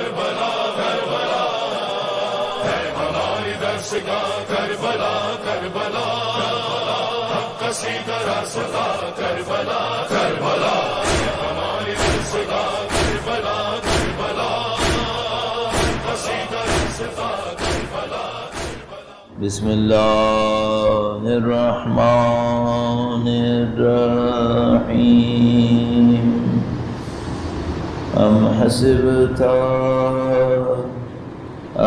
Karbala Karbala है हमारी दर्शका Karbala Karbala कसी का रास्ता करबला करबला हमारी दर्शका करबला करबला कसी का रास्ता करबला। बिस्मिल्लाहिर्रहमानिर्रहीम। अम हसिबत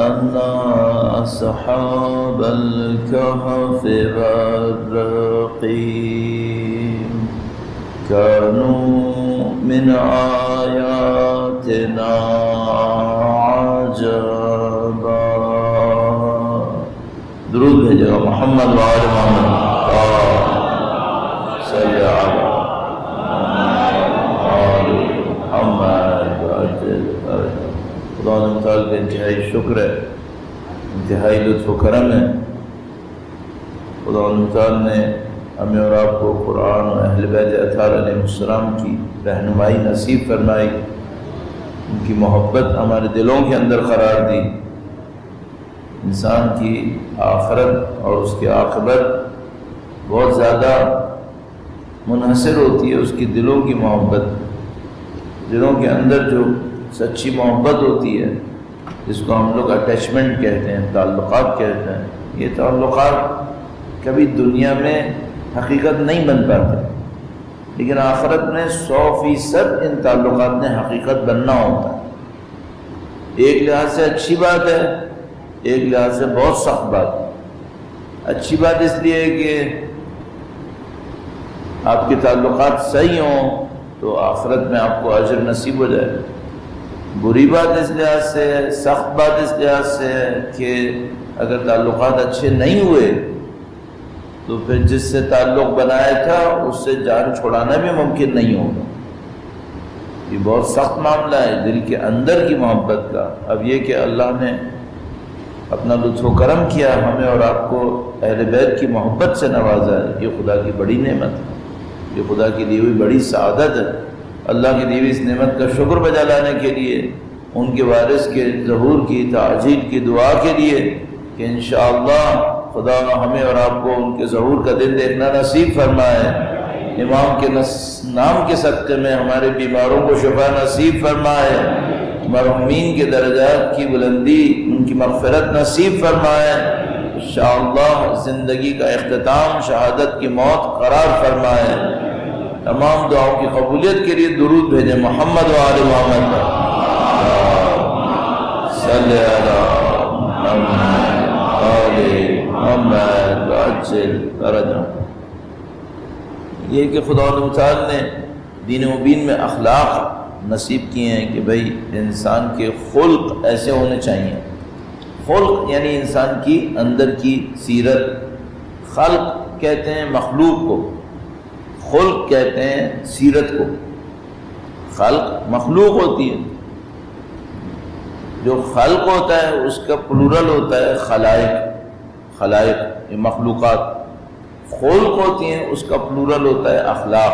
अन्ना असहाबल कहफ़ि वर्रक़ीम कानू मिन आयातिना अजबा। दुरूद भेजो मोहम्मद वाले मोहम्मद का इंतहाई शुक्र है, इंतहाई लुत्फ़ करम है। खुदा ताल ने हमें और आपको कुरान और अहल बैत अतार अलैहिस्सलाम की रहनुमाई नसीब फरमाई, उनकी मोहब्बत हमारे दिलों के अंदर करार दी। इंसान की आखरत और उसकी आखिरत बहुत ज़्यादा मुनहसर होती है उसकी दिलों की मोहब्बत। दिलों के अंदर जो सच्ची मोहब्बत होती है जिसको हम लोग अटैचमेंट कहते हैं, ताल्लुक़ात कहते हैं, ये ताल्लुक़ात कभी दुनिया में हकीकत नहीं बन पाते, लेकिन आखिरत में 100% इन ताल्लुक़ात ने हकीकत बनना होता है। एक लिहाज से अच्छी बात है, एक लिहाज से बहुत सख्त बात है। अच्छी बात इसलिए कि आपके ताल्लुक़ात सही हों तो आखिरत में आपको अजर नसीब हो जाए। बुरी बात इस लिहाज से है, सख्त बात इस लिहाज से है कि अगर ताल्लुक़ात अच्छे नहीं हुए तो फिर जिससे ताल्लुक़ बनाया था उससे जान छुड़ाना भी मुमकिन नहीं होगा। ये बहुत सख्त मामला है दिल के अंदर की मोहब्बत का। अब ये कि अल्लाह ने अपना लुत्फ़ करम किया, हमें और आपको अहले बैत की मोहब्बत से नवाजा है। ये खुदा की बड़ी नेमत है, ये खुदा की दी हुई बड़ी सआदत है। अल्लाह की दी हुई इस नेमत का शुक्र बजा लाने के लिए, उनके वारिस के ज़हूर की ताजील की दुआ के लिए कि इंशाअल्लाह खुदा हमें और आपको उनके ज़हूर का दिन देखना नसीब फरमाए। इमाम के नाम के सदक़े में हमारे बीमारों को शिफा नसीब फरमाए, मरहूमीन के दर्जात की बुलंदी, उनकी मग़फ़िरत नसीब फरमाए। इंशाअल्लाह ज़िंदगी का इख्तिताम शहादत की मौत करार फरमाए। तमाम दुआओं की कबूलियत के लिए दुरूद भेजें मोहम्मद व आले मोहम्मद पर। ये कि खुदा ताला ने दीन मुबीन में अखलाक नसीब किए हैं कि भाई इंसान के खुल्क ऐसे होने चाहिए। खुल्क यानी इंसान की अंदर की सीरत। खल्क कहते हैं मखलूक को, खुल्क कहते हैं सीरत को। खल्क मखलूक होती है, जो खल्क होता है उसका प्लूरल होता है खलाइक। खलाइक ये मखलूक़ात। खुल्क होती हैं उसका प्लूरल होता है अखलाक।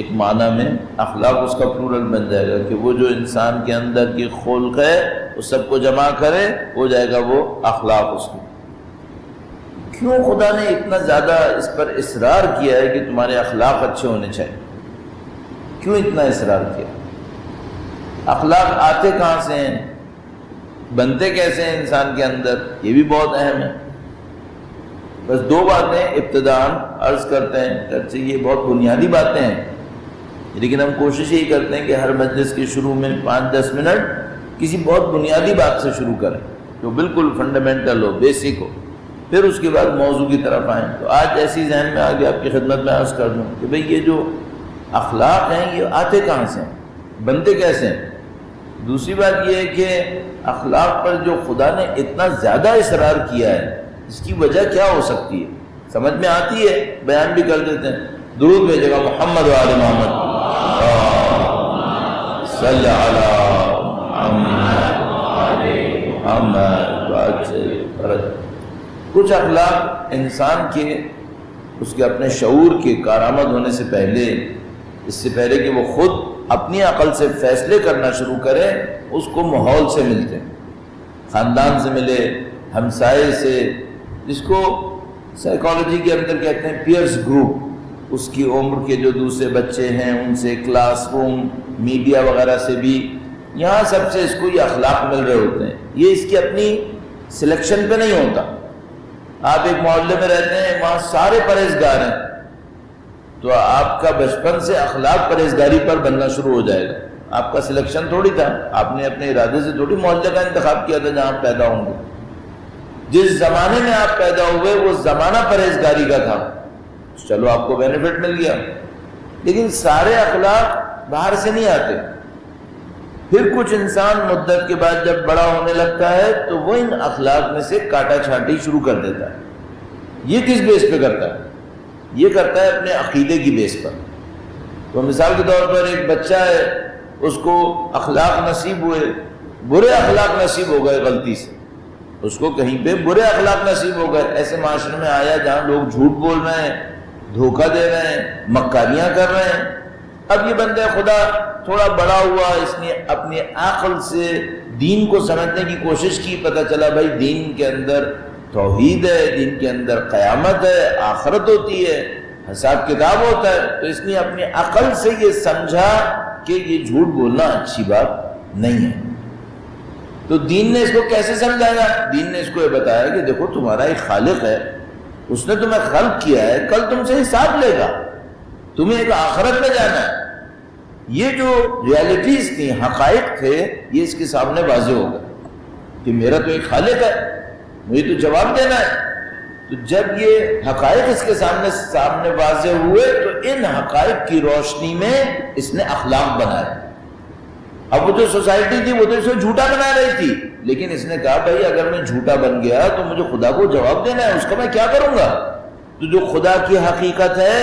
एक माना में अखलाक उसका प्लूरल बन जाएगा कि वो जो इंसान के अंदर की खुल्क है उस सबको जमा करे हो जाएगा वो अखलाक। उसको क्यों खुदा ने इतना ज़्यादा इस पर इसरार किया है कि तुम्हारे अखलाक अच्छे होने चाहिए? क्यों इतना इसरार किया? अखलाक आते कहाँ से हैं, बनते कैसे हैं इंसान के अंदर, ये भी बहुत अहम है। बस दो बातें इब्तिदान अर्ज़ करते हैं, करते ये बहुत बुनियादी बातें हैं, लेकिन हम कोशिश यही करते हैं कि हर मजलिस के शुरू में 5-10 मिनट किसी बहुत बुनियादी बात से शुरू करें जो बिल्कुल फंडामेंटल हो, बेसिक हो, फिर उसके बाद मौजू की तरफ आएँ। तो आज ऐसी जहन में आगे आपकी खिदमत में अर्ज़ कर दूँ कि भाई ये जो अखलाक हैं ये आते कहाँ से हैं, बनते कैसे हैं। दूसरी बात ये है कि अखलाक पर जो खुदा ने इतना ज़्यादा इसरार किया है इसकी वजह क्या हो सकती है, समझ में आती है, बयान भी कर देते हैं। दुरूद भेजेगा मोहम्मद व आले मोहम्मद सल्लल्लाहु। कुछ अखलाक इंसान के उसके अपने शऊर के कारामद होने से पहले, इससे पहले कि वो ख़ुद अपनी अकल से फैसले करना शुरू करे, उसको माहौल से मिलते हैं, ख़ानदान से मिले, हमसाए से, जिसको साइकोलॉजी के अंदर कहते हैं पीयर्स ग्रुप, उसकी उम्र के जो दूसरे बच्चे हैं उनसे, क्लासरूम, मीडिया वगैरह से भी, यहाँ सबसे इसको ये अखलाक मिल रहे होते हैं। ये इसकी अपनी सिलेक्शन पे नहीं होता। आप एक मोहल्ले में रहते हैं, वहाँ सारे परहेजगार हैं, तो आपका बचपन से अखलाक परहेजगारी पर बनना शुरू हो जाएगा। आपका सिलेक्शन थोड़ी था, आपने अपने इरादे से थोड़ी मोहल्ले का इंतखाब किया था जहाँ आप पैदा होंगे। जिस ज़माने में आप पैदा हुए वो ज़माना परहेजगारी का था, चलो आपको बेनिफिट मिल गया, लेकिन सारे अखलाक बाहर से नहीं आते। फिर कुछ इंसान मुद्दत के बाद जब बड़ा होने लगता है तो वो इन अखलाक में से काटा छांटी शुरू कर देता है। ये किस बेस पे करता है? ये करता है अपने अकीदे की बेस पर। तो मिसाल के तौर पर एक बच्चा है, उसको अखलाक नसीब हुए, बुरे अखलाक नसीब हो गए, गलती से उसको कहीं पे बुरे अखलाक नसीब हो गए, ऐसे माशरे में आया जहाँ लोग झूठ बोल रहे हैं, धोखा दे रहे हैं, मक्कारियाँ कर रहे हैं। अब ये बंदा खुदा थोड़ा बड़ा हुआ, इसने अपने अक़ल से दीन को समझने की कोशिश की, पता चला भाई दीन के अंदर तौहीद है, दीन के अंदर क़यामत है, आखरत होती है, हिसाब किताब होता है। तो इसने अपने अक़ल से ये समझा कि ये झूठ बोलना अच्छी बात नहीं है। तो दीन ने इसको कैसे समझाया? दीन ने इसको ये बताया कि देखो तुम्हारा एक खालिक है, उसने तुम्हें खल्क किया है, कल तुमसे हिसाब लेगा, तुम्हें एक आखरत में जाना है। ये जो रियलिटीज़ थी, हक़ाइक़ थे, ये इसके सामने वाज़े हो गए कि मेरा तो एक खालिक है, मुझे तो जवाब देना है। तो जब ये हक़ाइक़ इसके सामने वाज़े हुए तो इन हक़ाइक़ की रोशनी में इसने अखलाक बनाए। अब वो जो सोसाइटी थी वो तो इसको झूठा बना रही थी, लेकिन इसने कहा भाई अगर मैं झूठा बन गया तो मुझे खुदा को जवाब देना है, उसका मैं क्या करूँगा? तो जो खुदा की हकीकत है,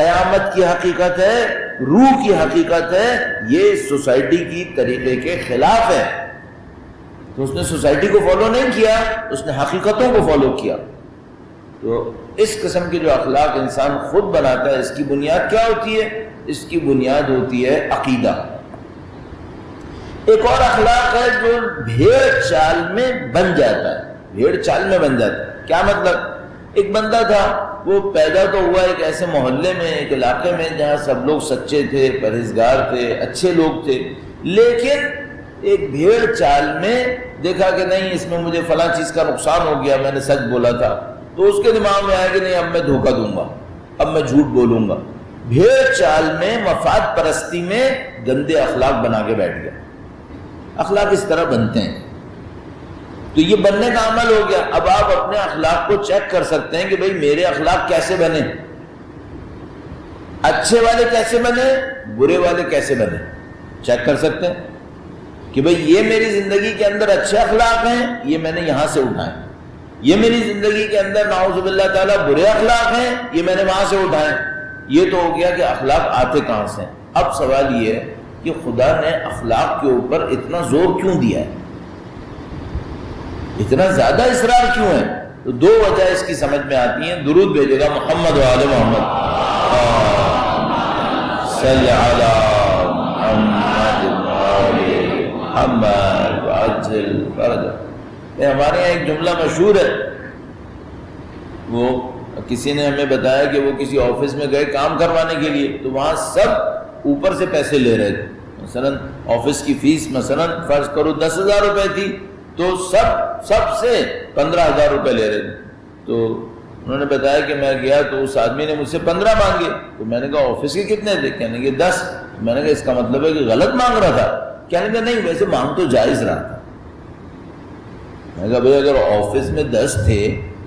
क़यामत की हकीकत है, रूह की हकीकत है, ये सोसाइटी की तरीके के खिलाफ है। तो उसने सोसाइटी को फॉलो नहीं किया, उसने हकीकतों को फॉलो किया। तो इस किस्म के जो अखलाक इंसान खुद बनाता है, इसकी बुनियाद क्या होती है? इसकी बुनियाद होती है अकीदा। एक और अखलाक है जो भेड़ चाल में बन जाता है। भेड़ चाल में बन जाता है क्या मतलब? एक बंदा था, वो पैदा तो हुआ एक ऐसे मोहल्ले में, एक इलाके में जहाँ सब लोग सच्चे थे, परहेजगार थे, अच्छे लोग थे, लेकिन एक भेड़ चाल में देखा कि नहीं इसमें मुझे फलां चीज़ का नुकसान हो गया, मैंने सच बोला था, तो उसके दिमाग में आया कि नहीं अब मैं धोखा दूंगा, अब मैं झूठ बोलूँगा। भेड़ चाल में, मफाद परस्ती में गंदे अखलाक बना के बैठ गया। अखलाक इस तरह बनते हैं, तो ये बनने का अमल हो गया। अब आप अपने अखलाक को चेक कर सकते हैं कि भाई मेरे अखलाक कैसे बने, अच्छे वाले कैसे बने, बुरे वाले कैसे बने, चेक कर सकते हैं कि भाई ये मेरी ज़िंदगी के अंदर अच्छे अखलाक हैं, ये मैंने यहाँ से उठाए, ये मेरी ज़िंदगी के अंदर नाउज़ुबिल्लाह ताला बुरे अखलाक हैं, ये मैंने वहाँ से उठाए। ये तो हो गया कि अखलाक आते कहाँ से हैं। अब सवाल ये है कि खुदा ने अखलाक के ऊपर इतना जोर क्यों दिया है, इतना ज़्यादा इसरार क्यों है? तो दो वजह इसकी समझ में आती हैं। दुरूद भेजेगा मोहम्मद वाले मोहम्मद सल्लल्लाहु अलैहि मोहम्मद। हमारे यहाँ एक जुमला मशहूर है, वो किसी ने हमें बताया कि वो किसी ऑफिस में गए काम करवाने के लिए, तो वहाँ सब ऊपर से पैसे ले रहे थे। मसलन ऑफिस की फीस मसलन फर्ज करो 10,000 रुपये थी, तो सबसे 15,000 रुपये ले रहे थे। तो उन्होंने बताया कि मैं गया तो उस आदमी ने मुझसे 15 मांगे, तो मैंने कहा ऑफिस के कितने थे? कहने के 10। मैंने कहा इसका मतलब है कि गलत मांग रहा था। कहने का नहीं, वैसे मांग तो जायज़ रहा था। मैंने कहा भाई अगर ऑफिस में 10 थे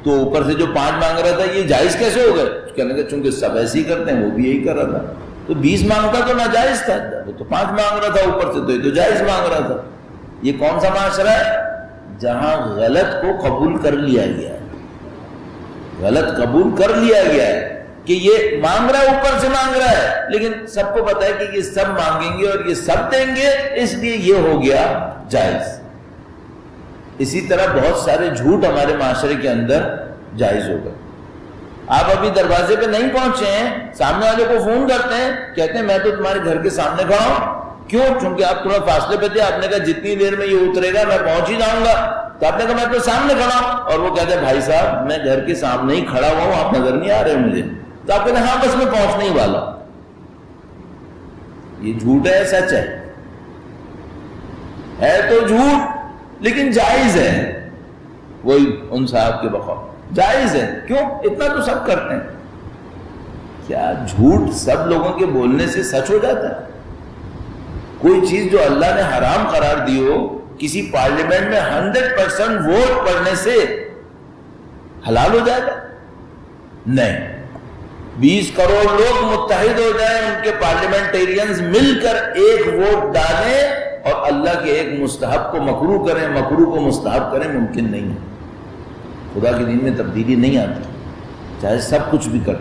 तो ऊपर से जो 5 मांग रहा था ये जायज़ कैसे हो गए? कहने का चूंकि सब ऐसे ही करते हैं, वो भी यही कर रहा था, तो 20 मांगता तो नाजायज था, वो तो 5 मांग रहा था ऊपर से, तो ये तो जायज मांग रहा था। ये कौन सा माशरा है जहां गलत को कबूल कर लिया गया है? गलत कबूल कर लिया गया है कि ये मांग रहा है, ऊपर से मांग रहा है, लेकिन सबको पता है कि ये सब मांगेंगे और ये सब देंगे, इसलिए ये हो गया जायज। इसी तरह बहुत सारे झूठ हमारे माशरे के अंदर जायज हो गए। आप अभी दरवाजे पे नहीं पहुंचे हैं, सामने वाले को फोन करते हैं, कहते हैं मैं तो तुम्हारे घर के सामने खड़ा हूं। क्यों? क्योंकि आप थोड़ा फासले पे थे, आपने कहा जितनी देर में ये उतरेगा मैं पहुंच ही जाऊंगा, तो आपने कहा मैं तो सामने खड़ा हूं, और वो कहते हैं भाई साहब मैं घर के सामने ही खड़ा हुआ हूं, आप नजर नहीं आ रहे मुझे। तो आप कहते हाँ बस मैं पहुंचने ही वाला। ये झूठ है सच है तो झूठ लेकिन जायज है, वही उन साहब के बखौफ जायज है। क्यों? इतना तो सब करते हैं। क्या झूठ सब लोगों के बोलने से सच हो जाता है? कोई चीज जो अल्लाह ने हराम करार दी हो, किसी पार्लियामेंट में 100% वोट पड़ने से हलाल हो जाएगा? नहीं। 20 करोड़ लोग मुत्तहिद हो जाए, उनके पार्लियामेंटेरियंस मिलकर एक वोट डालें और अल्लाह के एक मुस्तहब को मकरूह करें, मकरूह को मुस्तहब करें, मुमकिन नहीं है। खुदा के दिन में तब्दीली नहीं आती, चाहे सब कुछ भी कर।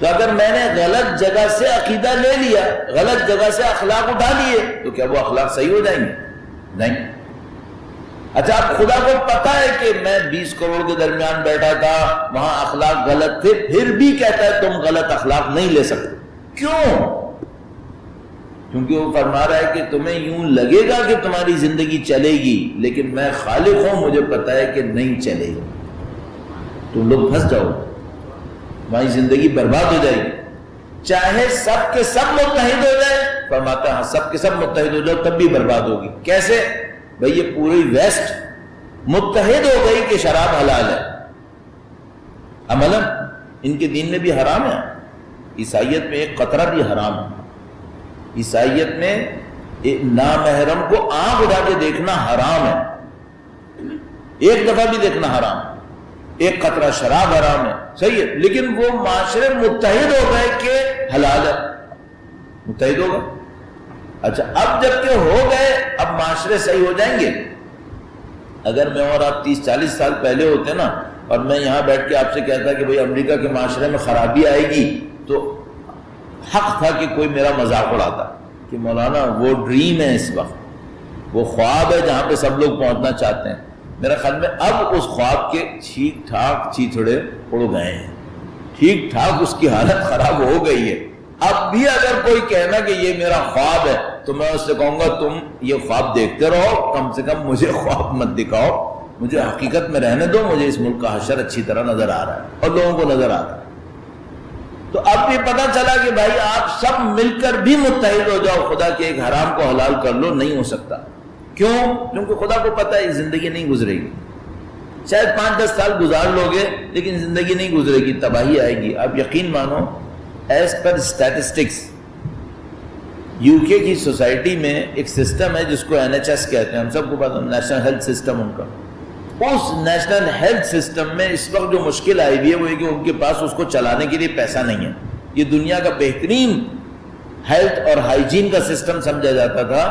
तो अगर मैंने गलत जगह से अकीदा ले लिया, गलत जगह से अखलाक उठा लिए, तो क्या वो अखलाक सही हो जाएंगे? नहीं। अच्छा, आप खुदा को पता है कि मैं 20 करोड़ के दरमियान बैठा था, वहां अखलाक गलत थे, फिर भी कहता है तुम गलत अखलाक नहीं ले सकते। क्यों? क्योंकि वो फरमा रहा है कि तुम्हें यूं लगेगा कि तुम्हारी जिंदगी चलेगी, लेकिन मैं खालिक हूं, मुझे पता है कि नहीं चलेगी, तुम लोग फंस जाओ, तुम्हारी जिंदगी बर्बाद हो जाएगी। चाहे सब के सब मुत्तहिद हो जाए, फरमाता है सब के सब मुत्तहिद हो जाओ तब भी बर्बाद होगी। कैसे? भाई ये पूरी वेस्ट मुत्तहिद हो गई कि शराब हलाल है, अमलन इनके दीन में भी हराम है, ईसाइयत में एक कतरा भी हराम है, ईसाइयत में एक नामहरम को आंख उठा के देखना हराम है, एक दफा भी देखना हराम है, एक कतरा शराब हराम है, सही है, लेकिन वो माशरे मुत्तहिद हो गए कि हलाल है, मुत्तहिद हो गए। अच्छा, अब जबकि हो गए, अब माशरे सही हो जाएंगे। अगर मैं और आप 30-40 साल पहले होते ना, और मैं यहाँ बैठ के आपसे कहता कि भाई अमेरिका के माशरे में खराबी आएगी, तो हक था कि कोई मेरा मजाक उड़ाता कि मौलाना वो ड्रीम है, इस वक्त वो ख्वाब है जहाँ पे सब लोग पहुँचना चाहते हैं। मेरा ख्याल में अब उस ख्वाब के ठीक ठाक चीथड़े उड़ गए हैं, ठीक ठाक उसकी हालत खराब हो गई है। अब भी अगर कोई कहना कि ये मेरा ख्वाब है, तो मैं उससे कहूँगा तुम ये ख्वाब देखते रहो, कम से कम मुझे ख्वाब मत दिखाओ, मुझे हकीकत में रहने दो, मुझे इस मुल्क का हशर अच्छी तरह नजर आ रहा है और लोगों को नजर आ रहा है। तो अब ये पता चला कि भाई आप सब मिलकर भी मुत्तहिद हो जाओ, खुदा के एक हराम को हलाल कर लो, नहीं हो सकता। क्यों? क्योंकि खुदा को पता है जिंदगी नहीं गुजरेगी, शायद 5-10 साल गुजार लोगे लेकिन जिंदगी नहीं गुजरेगी, तबाही आएगी। आप यकीन मानो, एज पर स्टैटिस्टिक्स यूके की सोसाइटी में एक सिस्टम है जिसको NHS कहते हैं, हम सबको पता है नेशनल हेल्थ सिस्टम उनका। उस नेशनल हेल्थ सिस्टम में इस वक्त जो मुश्किल आई हुई है वो है कि उनके पास उसको चलाने के लिए पैसा नहीं है। ये दुनिया का बेहतरीन हेल्थ और हाइजीन का सिस्टम समझा जाता था,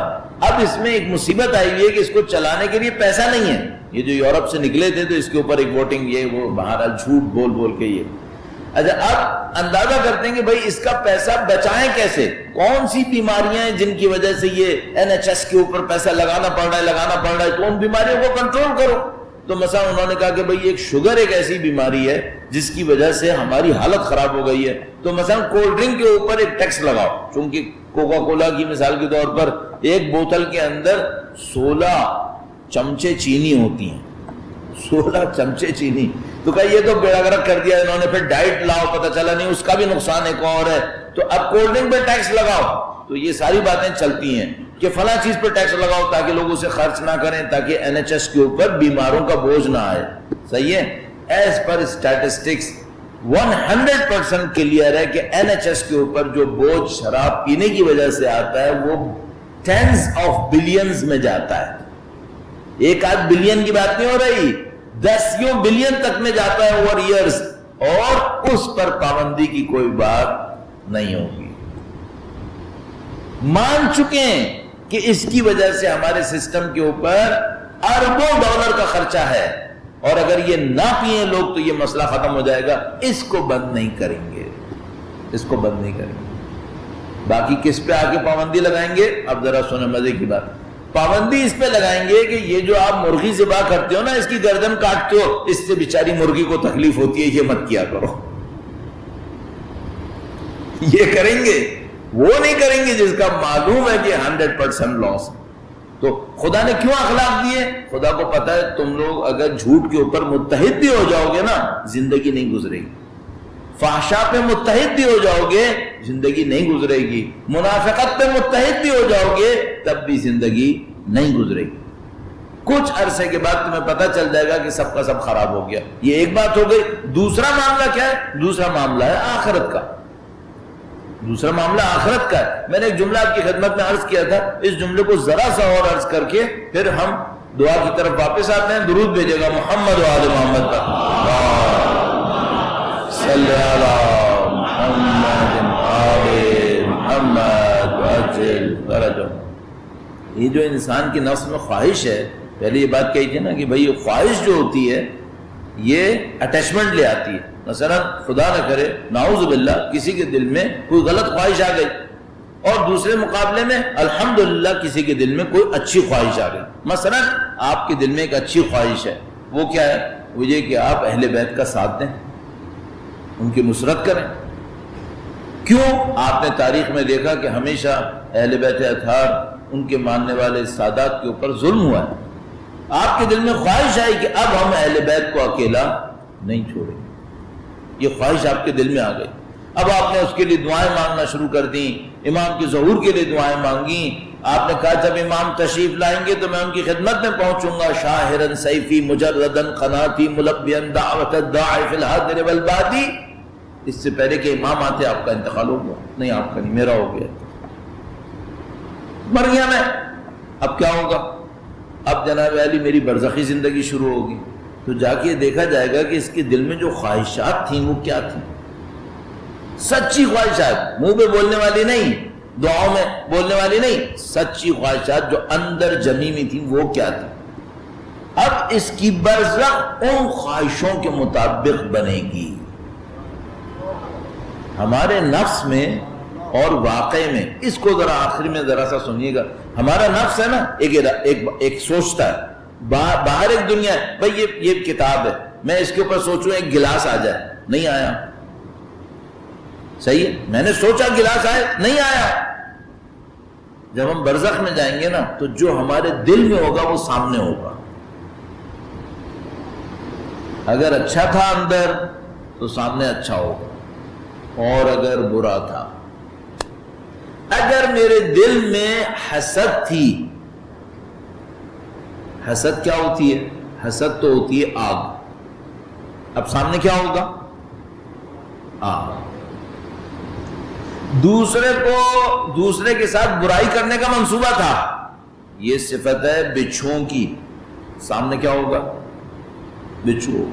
अब इसमें एक मुसीबत आई हुई है कि इसको चलाने के लिए पैसा नहीं है। ये जो यूरोप से निकले थे तो इसके ऊपर एक वोटिंग ये वो बहाना झूठ बोल बोल के ये। अच्छा, अब अंदाजा करते हैं कि भाई इसका पैसा बचाएं कैसे, कौन सी बीमारियां हैं जिनकी वजह से ये NHS के ऊपर पैसा लगाना पड़ रहा है, तो उन बीमारियों को कंट्रोल करो। तो मसलन उन्होंने कहा कि भाई एक शुगर एक ऐसी बीमारी है जिसकी वजह से हमारी हालत खराब हो गई है, तो मसलन कोल्ड ड्रिंक के ऊपर एक टैक्स लगाओ, क्योंकि कोका कोला की मिसाल के तौर पर एक बोतल के अंदर 16 चमचे चीनी होती है, 16 चमचे चीनी। तो कहा ये तो बेड़ागरक कर दिया इन्होंने, फिर डाइट लाओ, पता चला नहीं उसका भी नुकसान एक और है, तो अब कोल्ड ड्रिंक पर टैक्स लगाओ। तो ये सारी बातें चलती हैं कि फला चीज पर टैक्स लगाओ ताकि लोग उसे खर्च ना करें, ताकि NHS के ऊपर बीमारों का बोझ ना आए। सही है, एज पर स्टैटिस्टिक्स 100% क्लियर है कि NHS के ऊपर जो बोझ शराब पीने की वजह से आता है वो टेंस ऑफ बिलियंस में जाता है। 1-8 बिलियन की बात नहीं हो रही, 10 बिलियन तक में जाता है ओवर इयर्स, और उस पर पाबंदी की कोई बात नहीं होगी। मान चुके हैं कि इसकी वजह से हमारे सिस्टम के ऊपर अरबों $ का खर्चा है, और अगर ये ना पिए लोग तो ये मसला खत्म हो जाएगा। इसको बंद नहीं करेंगे। बाकी किस पे आके पाबंदी लगाएंगे? अब जरा सुने मजे की बात, पाबंदी इस पे लगाएंगे कि ये जो आप मुर्गी ज़िबा करते हो ना, इसकी गर्दन काटते हो, इससे बेचारी मुर्गी को तकलीफ होती है, ये मत किया करो। ये करेंगे, वो नहीं करेंगे जिसका मालूम है कि 100% लॉस। तो खुदा ने क्यों अखलाक दिए? खुदा को पता है तुम लोग अगर झूठ के ऊपर मुत्तहिद भी हो जाओगे ना, जिंदगी नहीं गुजरेगी। फाहशा पे मुत्तहिद भी हो जाओगे, जिंदगी नहीं गुजरेगी। मुनाफिकत पे मुत्तहिद भी हो जाओगे, तब भी जिंदगी नहीं गुजरेगी। कुछ अरसे के बाद तुम्हें पता चल जाएगा कि सबका सब खराब हो गया। ये एक बात हो गई। दूसरा मामला क्या है? दूसरा मामला है आखिरत का। दूसरा मामला आखिरत का है। मैंने एक जुमला आपकी खिदमत में अर्ज किया था, इस जुमले को जरा सा और अर्ज करके फिर हम दुआ की तरफ वापस आते हैं। दुरूद भेजेगा मोहम्मद व आल मोहम्मद पर, सल्लल्लाहु अलैहि मोहम्मद। ये जो इंसान की नफ्स में ख्वाहिश है, पहले ये बात कही थी ना कि भाई ये ख्वाहिश जो होती है ये अटैचमेंट ले आती है। मसलन खुदा न करे नाउज़ुबिल्लाह किसी के दिल में कोई गलत ख्वाहिश आ गई, और दूसरे मुकाबले में अल्हम्दुलिल्लाह किसी के दिल में कोई अच्छी ख्वाहिश आ गई। मसलन आपके दिल में एक अच्छी ख्वाहिश है, वो क्या है? वो ये कि आप अहले बैत का साथ दें, उनकी नुसरत करें। क्यों? आपने तारीख में देखा कि हमेशा अहले बैत अथार, उनके मानने वाले सादात के ऊपर जुल्म हुआ है। आपके दिल में ख्वाहिश आई कि अब हम अहले बैत को अकेला नहीं छोड़ेंगे। ये ख्वाहिश आपके दिल में आ गई। अब आपने उसके लिए दुआएं मांगना शुरू कर दी, इमाम के ज़हूर के लिए दुआएं मांगी। आपने कहा जब इमाम तशरीफ लाएंगे तो मैं उनकी खिदमत में पहुंचूंगा। शाहिरन सैफी मुजर्रदन खनाती मुलब्बियन दावतद दाई फिल हादिर वल बादी। इससे पहले कि इमाम आते आपका इंतकाल हो गया। नहीं आपका नहीं, मेरा हो गया, मर गया मैं। अब क्या होगा? अब जनाब अली मेरी बरज़खी ज़िंदगी शुरू होगी। तो जाके देखा जाएगा कि इसके दिल में जो ख्वाहिशात थी वो क्या थी। सच्ची ख्वाहिशात, मुंह पे बोलने वाली नहीं, दुआओं में बोलने वाली नहीं, सच्ची ख्वाहिशात जो अंदर जमी में थी वो क्या थी। अब इसकी बरज़ख उन ख्वाहिशों के मुताबिक बनेगी। हमारे नफ्स में और वाकई में, इसको जरा आखिरी में जरा सा सुनिएगा। हमारा नफ्स है ना, एक सोचता है, बाहर एक दुनिया है। भाई ये किताब है, मैं इसके ऊपर सोचूं एक गिलास आ जाए, नहीं आया। सही है, मैंने सोचा गिलास आए, नहीं आया। जब हम बरज़ख में जाएंगे ना तो जो हमारे दिल में होगा वो सामने होगा। अगर अच्छा था अंदर तो सामने अच्छा होगा, और अगर बुरा था, अगर मेरे दिल में हसद थी। हसद क्या होती है? हसद तो होती है आग। अब सामने क्या होगा? आग। दूसरे को, दूसरे के साथ बुराई करने का मंसूबा था, यह सिफत है बिच्छुओं की। सामने क्या होगा? बिच्छू।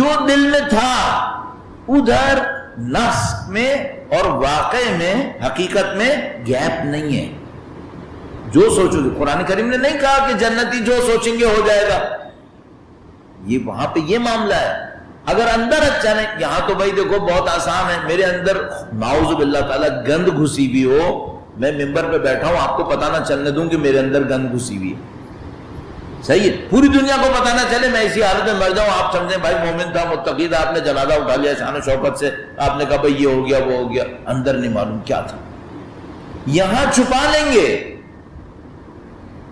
जो दिल में था उधर नफ्स में और वाकई में हकीकत में गैप नहीं है। जो सोचोगे, कुरान करीम ने नहीं कहा कि जन्नती जो सोचेंगे हो जाएगा। ये वहां पे ये मामला है। अगर अंदर अच्छा नहीं, यहां तो भाई देखो बहुत आसान है, मेरे अंदर नाउजुबिल्लाह ताला गंद घुसी हुई हो, मैं मिंबर पे बैठा हूं, आपको पता ना चलने दूं कि मेरे अंदर गंद घुसी हुई है। सही है, पूरी दुनिया को पता ना चले, मैं इसी हालत में मर जाऊं, आप समझे भाई मोमिन था, मुत्तकी था, आपने जनाजा उठा लिया शान शौकत से, आपने कहा भाई ये हो गया वो हो गया, अंदर नहीं मालूम क्या था। यहां छुपा लेंगे,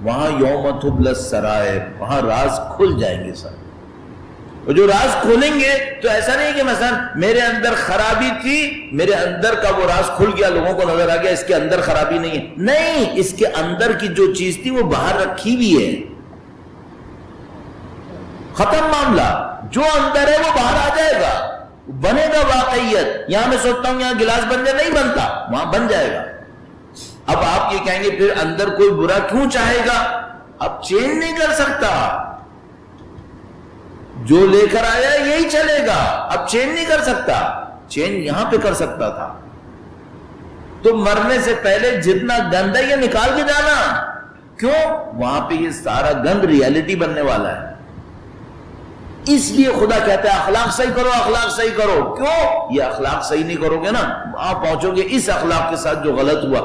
वहां यौम तुब्लस सराइर, वहां राज खुल जाएंगे सर। और जो राज खोलेंगे तो ऐसा नहीं कि मसलन मेरे अंदर खराबी थी, मेरे अंदर का वो राज खुल गया, लोगों को नजर आ गया इसके अंदर खराबी नहीं है। नहीं, इसके अंदर की जो चीज थी वो बाहर रखी हुई है। खत्म मामला। जो अंदर है वो बाहर आ जाएगा, बनेगा वाकईयत। यहां मैं सोचता हूं यहां गिलास बन जाए, नहीं बनता, वहां बन जाएगा। अब आप ये कहेंगे फिर अंदर कोई बुरा क्यों चाहेगा? आप चेंज नहीं कर सकता, जो लेकर आया यही चलेगा। अब चेंज नहीं कर सकता, चेंज यहां पे कर सकता था। तो मरने से पहले जितना गंद है ये निकाल के जाना। क्यों? वहां पे ये सारा गंद रियलिटी बनने वाला है। इसलिए खुदा कहता है अखलाक सही करो, अखलाक सही करो। क्यों? ये अखलाक सही नहीं करोगे ना, आप पहुंचोगे इस अखलाक के साथ जो गलत हुआ,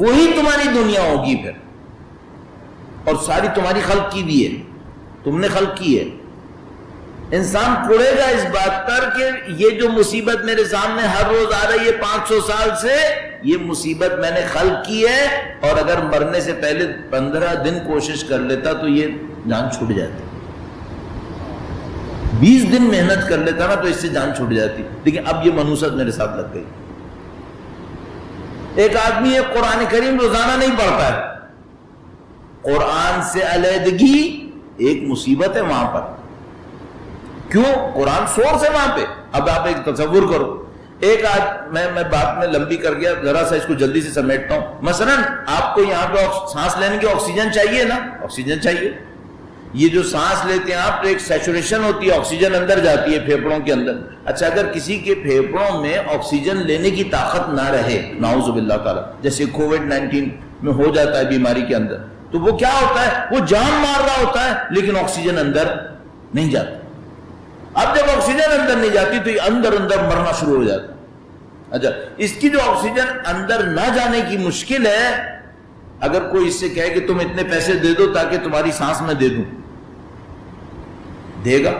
वही तुम्हारी दुनिया होगी फिर। और सारी तुम्हारी खल्क की भी है, तुमने खल्क की है। इंसान पड़ेगा इस बात पर कि ये जो मुसीबत मेरे सामने हर रोज आ रही है 500 साल से, ये मुसीबत मैंने खल्क की है और अगर मरने से पहले 15 दिन कोशिश कर लेता तो ये जान छूट जाती, 20 दिन मेहनत कर लेता ना तो इससे जान छूट जाती, लेकिन अब ये मनूसत मेरे साथ लग गई। एक आदमी है कुरान करीम रोजाना नहीं पढ़ता है, कुरान से अलहदगी एक मुसीबत है वहां पर, क्यों? कुरान सोर्स है वहां पे। अब आप एक तस्वुर करो, एक आज मैं बात में लंबी कर गया, जरा सा इसको जल्दी से समेटता हूं। मसलन आपको यहां पे सांस लेने की ऑक्सीजन चाहिए ना, ऑक्सीजन चाहिए, ये जो सांस लेते हैं आप, एक सैचुरेशन होती है, ऑक्सीजन अंदर जाती है फेफड़ों के अंदर। अच्छा, अगर किसी के फेफड़ों में ऑक्सीजन लेने की ताकत ना रहे, नाउजुबिल्लाह ताला, जैसे कोविड-19 में हो जाता है बीमारी के अंदर, तो वो क्या होता है, वो जाम मार रहा होता है लेकिन ऑक्सीजन अंदर नहीं जाता। अब जब ऑक्सीजन अंदर नहीं जाती तो ये अंदर अंदर मरना शुरू हो जाता। अच्छा, इसकी जो ऑक्सीजन अंदर ना जाने की मुश्किल है, अगर कोई इससे कहे कि तुम इतने पैसे दे दो ताकि तुम्हारी सांस मैं दे दूं, देगा?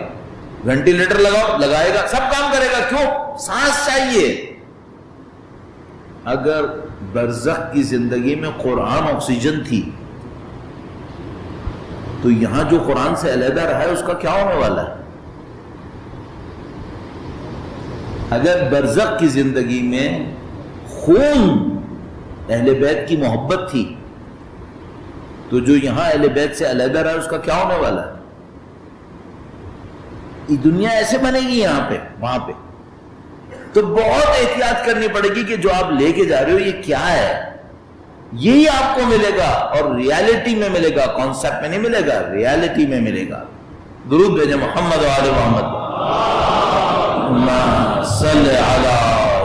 वेंटिलेटर लगाओ, लगाएगा, सब काम करेगा, क्यों? सांस चाहिए। अगर बरज़ख की जिंदगी में कुरान ऑक्सीजन थी तो यहां जो कुरान से अलहदा रहा है उसका क्या होने वाला है? अगर बरज़ख की जिंदगी में खून अहले बैत की मोहब्बत थी तो जो यहां अहले बैत से अलहदा रहा उसका क्या होने वाला है? ये दुनिया ऐसे बनेगी यहां पे, वहां पे तो बहुत एहतियात करनी पड़ेगी कि जो आप लेके जा रहे हो ये क्या है। यही आपको मिलेगा और रियलिटी में मिलेगा, कॉन्सेप्ट में नहीं मिलेगा, रियलिटी में मिलेगा। दुरूद भेजे मोहम्मद और आले मोहम्मद, सल्ले अला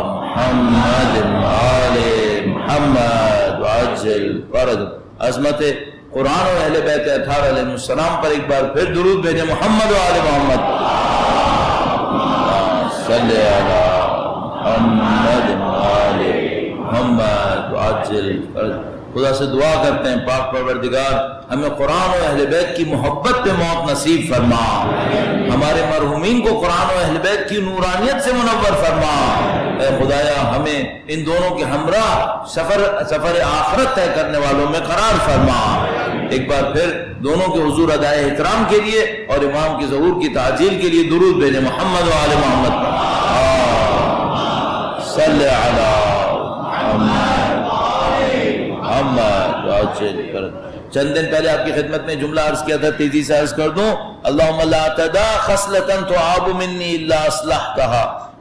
मुहम्मद आले मुहम्मद वअज्जिल फरज। अज़मत कुरान और अहले बैत अत्हार अलैहिस्सलाम पर एक बार फिर दुरूद भेजे मोहम्मद आले मोहम्मद, सल्ले अला मुहम्मद आले मुहम्मद वअज्जिल फरज। खुदा से दुआ करते हैं, पाक परवरदिगार हमें कुरान और अहले बैत की मोहब्बत पे मौत नसीब फरमा, हमारे मरहुमीन को कुरान और अहले बैत की नूरानियत से मुनव्वर फरमा। ए खुदाया, हमें इन दोनों के हमरा सफर आखरत तय करने वालों में करार फरमा। एक बार फिर दोनों के हुजूर अदाए एहतराम के लिए और इमाम के ज़हूर की ताजील के लिए दुरूद भेजे मोहम्मद व आले मोहम्मद, सल्ले अला चंद दिन पहले आपकी खिदमत में जुमला अर्ज किया था, तेजी से अर्ज कर दूं।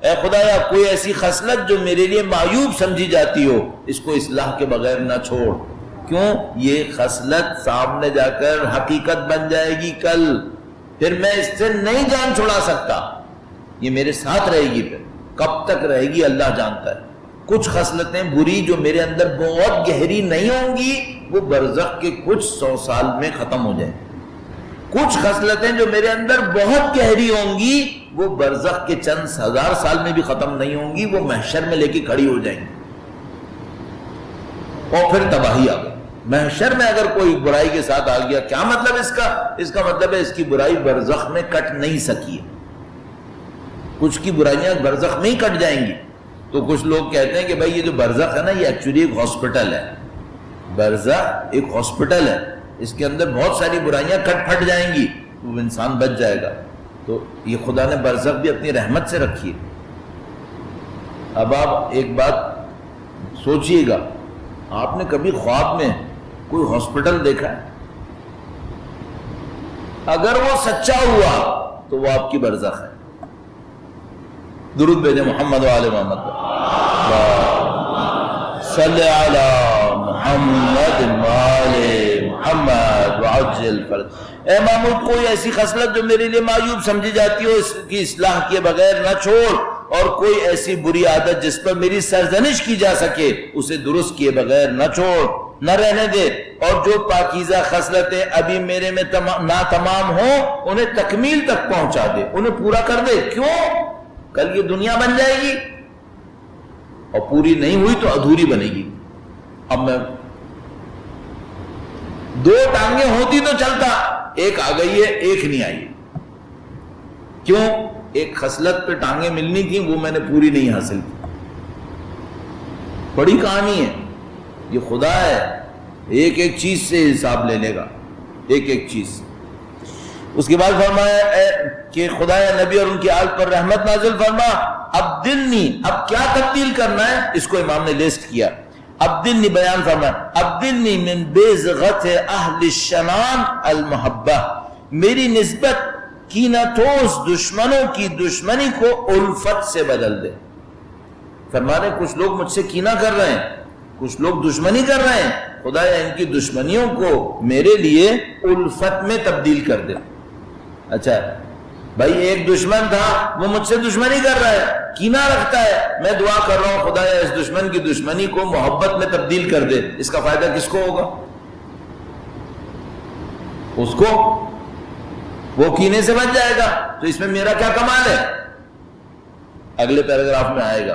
ए खुदाया, कोई ऐसी खसलत जो मेरे लिए मायूब समझी जाती हो इसको इस्लाह के बगैर ना छोड़, क्यों? ये खसलत सामने जाकर हकीकत बन जाएगी कल, फिर मैं इससे नहीं जान छुड़ा सकता, ये मेरे साथ रहेगी, फिर कब तक रहेगी अल्लाह जानता है। कुछ खसलतें बुरी जो मेरे अंदर बहुत गहरी नहीं होंगी वो बरज़ख के कुछ 100 साल में खत्म हो जाए, कुछ खसलतें जो मेरे अंदर बहुत गहरी होंगी वो बरज़ख के चंद 1000 साल में भी खत्म नहीं होंगी, वो महशर में लेके खड़ी हो जाएंगी और फिर तबाही आ गई। महशर में अगर कोई बुराई के साथ आ गया, क्या मतलब इसका? इसका मतलब है इसकी बुराई बरज़ख में कट नहीं सकी है, कुछ की बुराइयां बरज़ख में ही कट जाएंगी। तो कुछ लोग कहते हैं कि भाई ये जो बरज़ख है ना, ये एक्चुअली एक हॉस्पिटल है, बरज़ख एक हॉस्पिटल है, इसके अंदर बहुत सारी बुराइयां कट फट जाएंगी तो इंसान बच जाएगा। तो ये खुदा ने बरज़ख भी अपनी रहमत से रखी है। अब आप एक बात सोचिएगा, आपने कभी ख्वाब में कोई हॉस्पिटल देखा है? अगर वो सच्चा हुआ तो वो आपकी बरज़ख है। दुरूद भेजे मोहम्मद व आले मोहम्मद, सल्ले अला मुहम्मद व आले मुहम्मद वअज्जिल फरज। ए मामूद, कोई ऐसी खसलत जो मेरे लिए मायूब समझी जाती हो इसकी इस्लाह किए बगैर ना छोड़, और कोई ऐसी बुरी आदत जिस पर मेरी सरजनिश की जा सके उसे दुरुस्त किए बगैर ना छोड़, न रहने दे, और जो पाकीज़ा खसलतें अभी मेरे में नातमाम हो उन्हें तकमील तक पहुंचा दे, उन्हें पूरा कर दे, क्यों? कल ये दुनिया बन जाएगी और पूरी नहीं हुई तो अधूरी बनेगी। अब मैं 2 टांगे होती तो चलता, एक आ गई है, एक नहीं आई, क्यों? एक खसलत पे टांगे मिलनी थी, वो मैंने पूरी नहीं हासिल की। बड़ी कहानी है ये, खुदा है एक एक चीज से हिसाब लेने का, एक एक चीज। उसके बाद फरमाया कि खुदा या नबी और उनकी आल पर रहमत नाजिल फरमा। अब दिल नहीं, अब क्या तब्दील करना है इसको इमाम ने लिस्ट किया। अब दिल नहीं बयान फरमा, अब दिल नहीं मिन बेज़गत अहल शनान अल मोहब्बा, मेरी निस्बत कीनातोस दुश्मनों की दुश्मनी को उल्फत से बदल दे। फरमा रहे कुछ लोग मुझसे कीना कर रहे हैं, कुछ लोग दुश्मनी कर रहे हैं, खुदा इनकी दुश्मनियों को मेरे लिए उल्फत में तब्दील कर दे। अच्छा भाई, एक दुश्मन था वो मुझसे दुश्मनी कर रहा है, कीना रखता है, मैं दुआ कर रहा हूं खुदा इस दुश्मन की दुश्मनी को मोहब्बत में तब्दील कर दे। इसका फायदा किसको होगा? उसको, वो कीने से बच जाएगा। तो इसमें मेरा क्या कमाल है? अगले पैराग्राफ में आएगा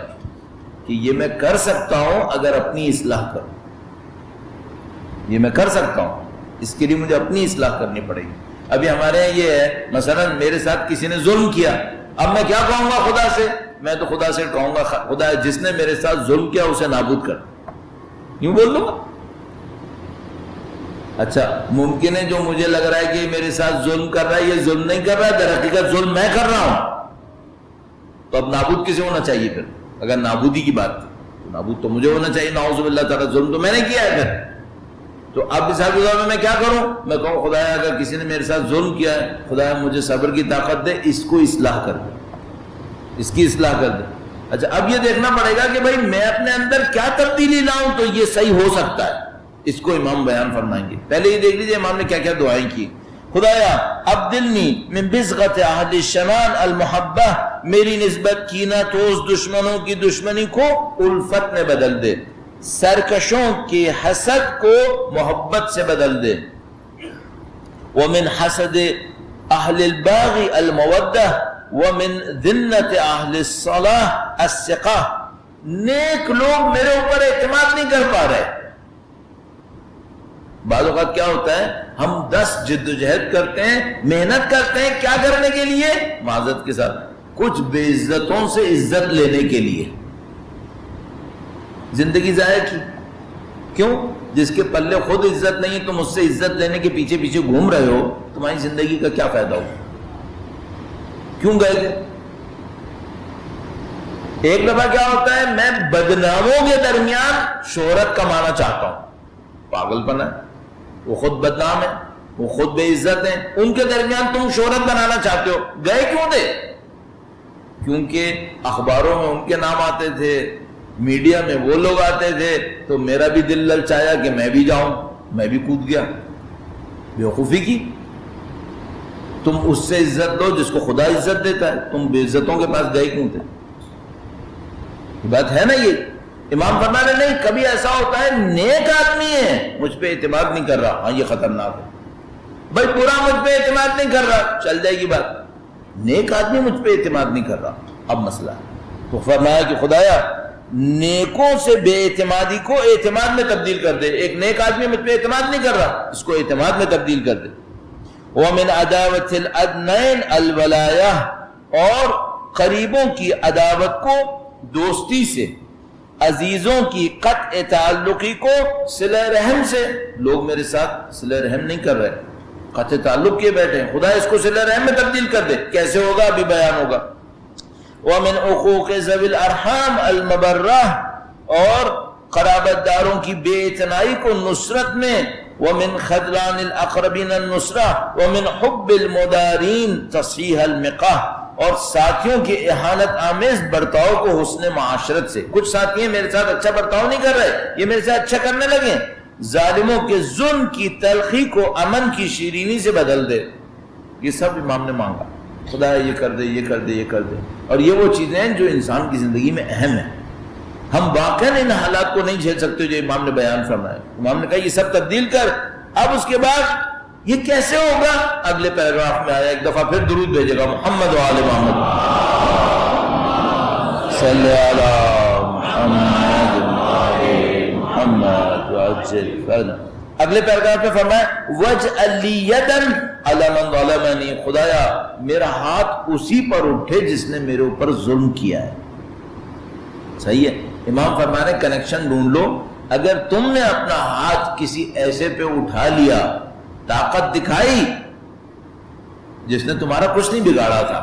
कि ये मैं कर सकता हूं अगर अपनी इस्लाह करूं, ये मैं कर सकता हूं, इसके लिए मुझे अपनी इस्लाह करनी पड़ेगी। अभी हमारे यहाँ ये है, मसलन मेरे साथ किसी ने जुल्म किया, अब मैं क्या कहूंगा खुदा से? मैं तो खुदा से कहूंगा खुदा जिसने मेरे साथ जुल्म किया उसे नाबूद कर, यूं बोल लूंगा। अच्छा, मुमकिन है जो मुझे लग रहा है कि मेरे साथ जुल्म कर रहा है ये जुल्म नहीं कर रहा है, दरअसल जुल्म मैं कर रहा हूं, तो अब नाबूद किसे होना चाहिए फिर? अगर नाबूदी की बात तो नाबूद तो मुझे होना चाहिए, नाउजुबिल्लाह ताला, जुल्म तो मैंने किया है फिर। तो अब इस हालत में मैं क्या करूं? मैं कहूं खुदाया अगर किसी ने मेरे साथ जुल्म किया है, खुदाया मुझे सब्र की ताकत दे, इसको इस्लाह कर दे, इसकी इस्लाह कर दे। अच्छा, अब यह देखना पड़ेगा कि भाई मैं अपने अंदर क्या तब्दीली लाऊं तो ये सही हो सकता है, इसको इमाम बयान फरमाएंगे। पहले ये देख लीजिए इमाम ने क्या क्या दुआएं की। खुदाया अब्दिलनी मिन बिज़गत अहल शनान अल मुहब्बा, मेरी निस्बत कीना तोस दुश्मनों की दुश्मनी को उल्फत में बदल दे, सरकशों के हसद को मोहब्बत से बदल दे। व मिन हसद अहल बाग़ी अल मवद्दा व मिन ज़िल्लत अहल सलाह अस्सिक़ा, नेक लोग मेरे ऊपर एतमाद नहीं कर पा रहे। बाद वक्त क्या होता है, हम 10 जिद्दोजहद करते हैं, मेहनत करते हैं, क्या करने के लिए? माजत के साथ कुछ बेइज्जतों से इज्जत लेने के लिए जिंदगी जाया की। क्यों? जिसके पल्ले खुद इज्जत नहीं है, तुम उससे इज्जत लेने के पीछे पीछे घूम रहे हो, तुम्हारी जिंदगी का क्या फायदा हो? क्यों गए? एक दफा क्या होता है, मैं बदनामों के दरमियान शोहरत कमाना चाहता हूं, पागलपन है। वो खुद बदनाम है, वो खुद बेइज्जत है, उनके दरमियान तुम शोहरत बनाना चाहते हो। गए क्यों थे? क्योंकि अखबारों में उनके नाम आते थे, मीडिया में वो लोग आते थे, तो मेरा भी दिल ललचाया कि मैं भी जाऊं, मैं भी कूद गया। बेवकूफ़ी की। तुम उससे इज्जत दो जिसको खुदा इज्जत देता है, तुम बेइज्जतों के पास गए क्यों थे? बात है ना ये। इमाम फरमा रहे नहीं, कभी ऐसा होता है नेक आदमी है, मुझ पर एतमाद नहीं कर रहा, हाँ ये खतरनाक है। भाई पूरा मुझ पर एतमाद नहीं कर रहा, चल जाएगी बात, नेक आदमी मुझ पर एतमाद नहीं कर रहा, अब मसला। तो फरमाया कि खुदाया नेकों से बेएतमादी को एतमाद में तब्दील कर दे। एक नेक आदमी मुझ पर एतमाद नहीं कर रहा, इसको एतमाद में तब्दील कर दे। वमिन अदावतिल अदनैन अलवलाया, और करीबों की अदावत को दोस्ती से, अजीजों की कत्अ ताल्लुकी को सिले रहम से। लोग मेरे साथ सिले रहम नहीं कर रहे, कत्अ ताल्लुक किए बैठे हैं, खुदा इसको सिले रहम में तब्दील कर दे। कैसे होगा अभी बयान होगा। वमिन उकूक़ ज़विल अरहाम अल मबर्रा, और क़राबतदारों की बेइतनाई को नुसरत में। वमिन ख़दलानिल अक़रबीन अन नुसरा वमिन हुब्बिल मुदारीन तस्हीह अल मिक़ाह, और साथियों के एहानत आमेज बर्ताव को हुस्ने माशरत से। कुछ साथी मेरे साथ अच्छा बर्ताव नहीं कर रहे, ये मेरे साथ अच्छा करने लगे। जालिमों के जुल्म की तलखी को अमन की शीरीनी से बदल दे। ये सब इमाम ने मांगा, खुदा ये कर दे, ये कर दे, ये कर दे। और ये वो चीजें हैं जो इंसान की जिंदगी में अहम है। हम वाकई इन हालात को नहीं झेल सकते जो इमाम ने बयान फरमाया। इमाम ने कहा ये सब तब्दील कर। अब उसके बाद ये कैसे होगा? अगले पैराग्राफ में आया, एक दफा फिर दुरूद भेजेगा मोहम्मद वाले मोहम्मद सल्लल्लाहु अलैहि मोहम्मद मोहम्मद। अगले पैराग्राफ में फरमाया वजअलियदन अलमन अलमनी, खुदाया मेरा हाथ उसी पर उठे जिसने मेरे ऊपर जुल्म किया है। सही है, इमाम फरमाने कनेक्शन ढूंढ लो। अगर तुमने अपना हाथ किसी ऐसे पे उठा लिया, ताकत दिखाई जिसने तुम्हारा कुछ नहीं बिगाड़ा था,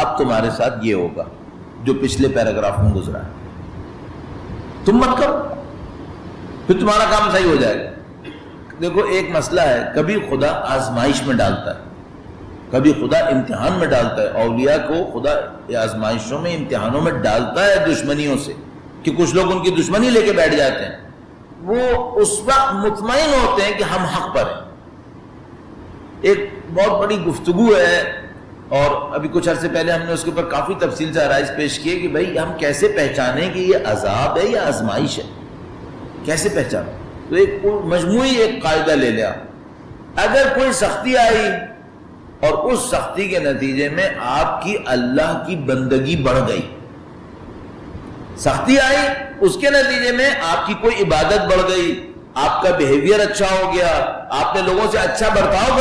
अब तुम्हारे साथ ये होगा जो पिछले पैराग्राफ में गुजरा है। तुम मत करो, फिर तुम्हारा काम सही हो जाएगा। देखो एक मसला है, कभी खुदा आजमाइश में डालता है, कभी खुदा इम्तिहान में डालता है। औलिया को खुदा आजमाइशों में, इम्तिहानों में डालता है दुश्मनियों से, कि कुछ लोग उनकी दुश्मनी लेके बैठ जाते हैं। वो उस वक्त मुतमईन होते हैं कि हम हक पर हैं। एक बहुत बड़ी गुफ्तगू है और अभी कुछ अरसे पहले हमने उसके ऊपर काफ़ी तफसील से आराइज पेश किए कि भाई हम कैसे पहचानें कि ये अजाब है या आजमाइश है, कैसे पहचानें। तो एक मजमूई एक कायदा ले लिया, अगर कोई सख्ती आई और उस सख्ती के नतीजे में आपकी अल्लाह की बंदगी बढ़ गई, सख्ती आई उसके नतीजे में आपकी कोई इबादत बढ़ गई, आपका बिहेवियर अच्छा हो गया, आपने लोगों से अच्छा बर्ताव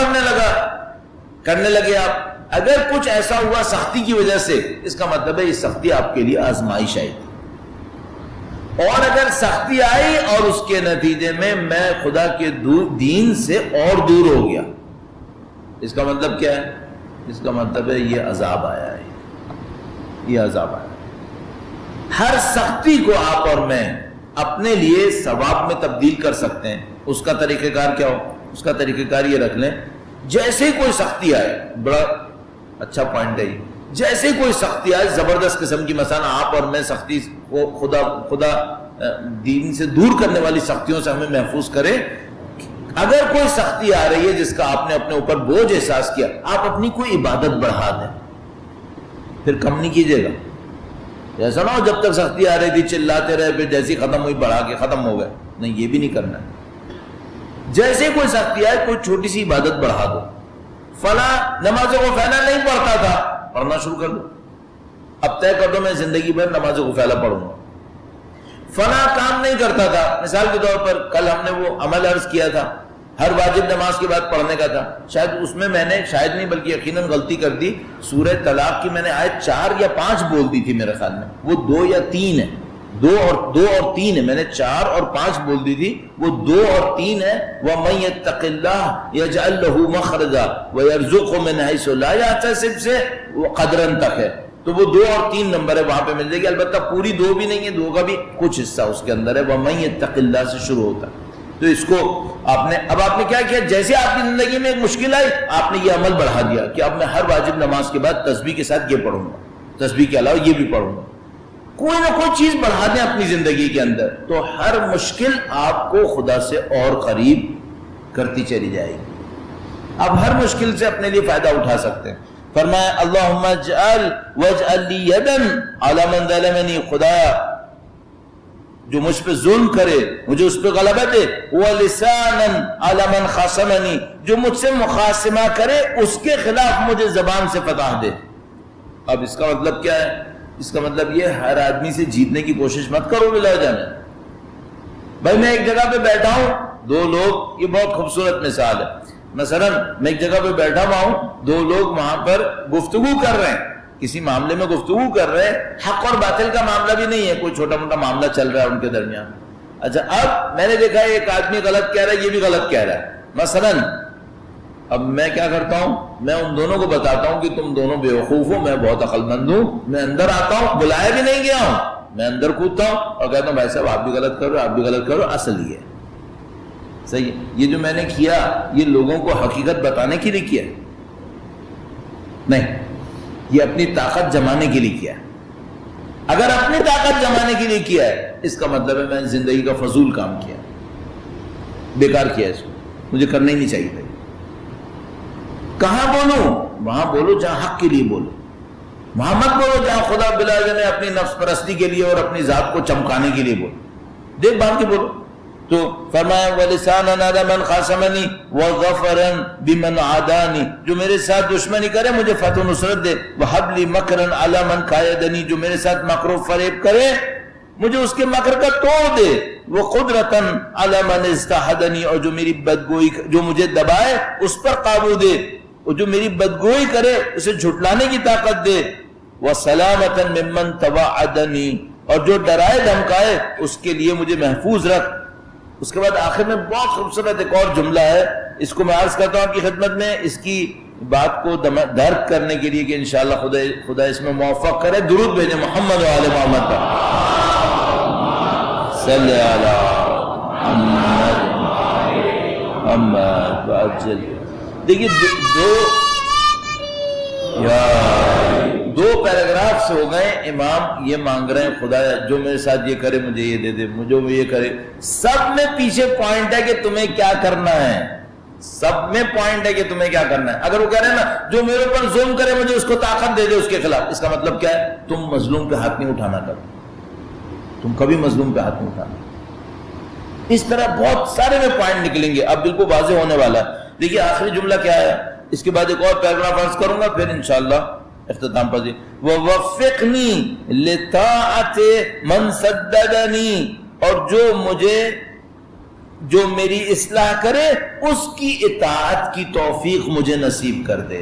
करने लगे आप, अगर कुछ ऐसा हुआ सख्ती की वजह से, इसका मतलब है इस सख्ती आपके लिए आजमाइश आई थी। और अगर सख्ती आई और उसके नतीजे में मैं खुदा के दीन से और दूर हो गया, इसका मतलब क्या है? इसका मतलब है ये अजाब आया है, ये अजाब आया। हर सख्ती को आप और मैं अपने लिए सवाब में तब्दील कर सकते हैं। उसका तरीक़ेकार क्या हो? उसका तरीक़ेकार ये रख लें, जैसे कोई सख्ती आए, बड़ा अच्छा पॉइंट है, जैसे कोई सख्ती आए ज़बरदस्त किस्म की, मसलन आप और मैं सख्ती को खुदा दीन से दूर करने वाली सख्तियों से हमें महफूज करे। अगर कोई सख्ती आ रही है जिसका आपने अपने ऊपर बोझ एहसास किया, आप अपनी कोई इबादत बढ़ा दें, फिर कम नहीं कीजिएगा। ऐसा ना हो जब तक सख्ती आ रही थी चिल्लाते रहे, फिर जैसी खत्म हुई बढ़ा के खत्म हो गए, नहीं, ये भी नहीं करना है। जैसे कोई सख्ती आए कोई छोटी सी इबादत बढ़ा दो, फला नमाज गुफैला नहीं पढ़ता था, पढ़ना शुरू कर दो, अब तय कर दो मैं जिंदगी भर नमाज गुफैला पढ़ूंगा। फला काम नहीं करता था, मिसाल के तौर पर कल हमने वो अमल अर्ज किया था हर वाजिब नमाज के बाद पढ़ने का था, शायद उसमें मैंने, शायद नहीं बल्कि यकीनन गलती कर दी, सूरह तलाक की मैंने आयत 4 या 5 बोल दी थी मेरे ख्याल में, वो 2 या 3 है, 2 और 3 है, मैंने 4 और 5 बोल दी थी, वो 2 और 3 है। व मन यत्तक़िल्लाह यजअल लहू मख़रजा व यरज़ुक़हु मिन हैसु ला यहतसिब से वो क़दरन तक है, तो वो 2 और 3 नंबर है, वहां पर मिल जाएगी। अलबत्ता पूरी 2 भी नहीं है, 2 का भी कुछ हिस्सा उसके अंदर है, व मन यत्तक़िल्लाह से शुरू होता है। तो इसको आपने, अब आपने क्या किया, जैसे आपकी जिंदगी में एक मुश्किल आई आपने ये अमल बढ़ा दिया कि अब मैं हर वाजिब नमाज के बाद तस्बीह के साथ ये पढ़ूंगा, तस्बीह के अलावा ये भी पढ़ूंगा, कोई ना कोई चीज बढ़ा दें अपनी जिंदगी के अंदर, तो हर मुश्किल आपको खुदा से और करीब करती चली जाएगी। आप हर मुश्किल से अपने लिए फायदा उठा सकते हैं। फरमाया अल्लाहुम्मा जअल वजअल ली यदन अला मन ज़लमनी, खुदाया जो मुझ पे जुल्म करे मुझे उस पर गलबा दे, व लिसानन अला मन खासमनी, जो मुझसे मुखासमा करे उसके खिलाफ मुझे जबान से फतह दे। अब इसका मतलब क्या है? इसका मतलब ये हर आदमी से जीतने की कोशिश मत करो बिला जाने। भाई मैं एक जगह पे बैठा हूँ, 2 लोग, ये बहुत खूबसूरत मिसाल है, मसलन मैं एक जगह पे बैठा हुआ हूँ, 2 लोग वहां पर गुफ्तगू कर रहे हैं, किसी मामले में गुफ्तगू कर रहे हैं, हक और बातिल का मामला भी नहीं है, कोई छोटा मोटा मामला चल रहा है उनके दरमियान। अच्छा, अब मैंने देखा एक आदमी गलत कह रहा है, ये भी गलत कह रहा है, मसलन अब मैं क्या करता हूं, मैं उन दोनों को बताता हूं कि तुम दोनों बेवकूफ हो, मैं बहुत अक्लमंद हूं, मैं अंदर आता हूं, बुलाया भी नहीं गया हूं, मैं अंदर कूदता हूं और कहता हूं भाई साहब आप भी गलत करो, आप भी गलत करो, असल ये सही है। ये जो मैंने किया ये लोगों को हकीकत बताने के लिए किया नहीं, ये अपनी ताकत जमाने के लिए किया है। अगर अपनी ताकत जमाने के लिए किया है, इसका मतलब है मैंने जिंदगी का फजूल काम किया, बेकार किया, इसको मुझे करना ही नहीं चाहिए भाई। कहाँ बोलो? वहां बोलो जहां हक के लिए बोलो, वहां मत बोलो जहां खुदा बिला जाने अपनी नफ्सपरस्ती के लिए और अपनी जात को चमकाने के लिए बोलो, देख बांध के बोलो। तो फरमाया वलिसानन अला मन खासमनी व गफरन बिमन आदानी, जो मेरे साथ दुश्मनी करे मुझे फतह नुसरत दे, व हबली मकरन अला मन कायदनी, जो मेरे साथ मकरो फरेब करे मुझे उसके मकर का तोड़ दे, वो कुदरतन अला मन इस्तहदनी, और जो मेरी बदगोई, जो मुझे दबाए उस पर काबू दे, और जो मेरी बदगोई करे उसे झुटलाने की ताकत दे, वह सलामतन मिम्मन तवाअदनी, और जो डराए धमकाए उसके लिए मुझे महफूज रख। उसके बाद आखिर में बहुत खूबसूरत एक और जुमला है, इसको मैं अर्ज करता हूँ आपकी खिदमत में, इसकी बात को दर्द करने के लिए कि इंशाअल्लाह खुदा इसमें मुवफ़्फ़क़ करे। दुरूद भेजे मोहम्मद व आले मोहम्मद पर, सल्लल्लाहु अलैहि मोहम्मद। देखिए दो पैराग्राफ से हो गए, इमाम ये मांग रहे हैं खुदा जो मेरे साथ ये करे मुझे ये दे दे, मुझे वो ये करे। सब में पीछे पॉइंट है कि तुम्हें क्या करना है, सब में पॉइंट है कि तुम्हें क्या करना है। अगर वो कह रहे हैं ना जो मेरे ऊपर जुल्म करे मुझे उसको ताकत दे दे उसके खिलाफ, इसका मतलब क्या है, तुम मजलूम पे हाथ नहीं उठाना करो, तुम कभी मजलूम पे हाथ नहीं उठाना। इस तरह बहुत सारे में पॉइंट निकलेंगे, अब बिल्कुल वाजे होने वाला है। देखिए आखिरी जुमला क्या है, इसके बाद एक और पैराग्राफ अर्ज करूंगा, फिर इंशाल्लाह इख्तिताम पर। ववफ़िक़नी लिताअति मन सद्ददनी, और जो मुझे, जो मेरी इस्लाह करे उसकी इताअत की तौफीक मुझे नसीब कर दे।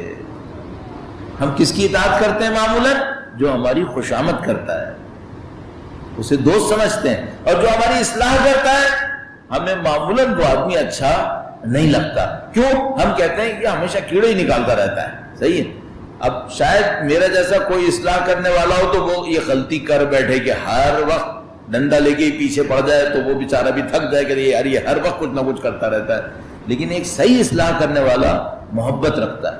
हम किसकी इताअत करते हैं मामूलन, जो हमारी खुशामद करता है उसे दोस्त समझते हैं, और जो हमारी इस्लाह करता है हमें मामूलन वो आदमी अच्छा नहीं लगता। क्यों? हम कहते हैं कि हमेशा कीड़े ही निकालता रहता है, सही है। अब शायद मेरा जैसा कोई इस्लाह करने वाला हो तो वो ये गलती कर बैठे कि हर वक्त डंडा लेके पीछे पड़ जाए, तो वो बेचारा भी थक जाए कि यार ये हर वक्त कुछ ना कुछ करता रहता है। लेकिन एक सही इस्लाह करने वाला मोहब्बत रखता है,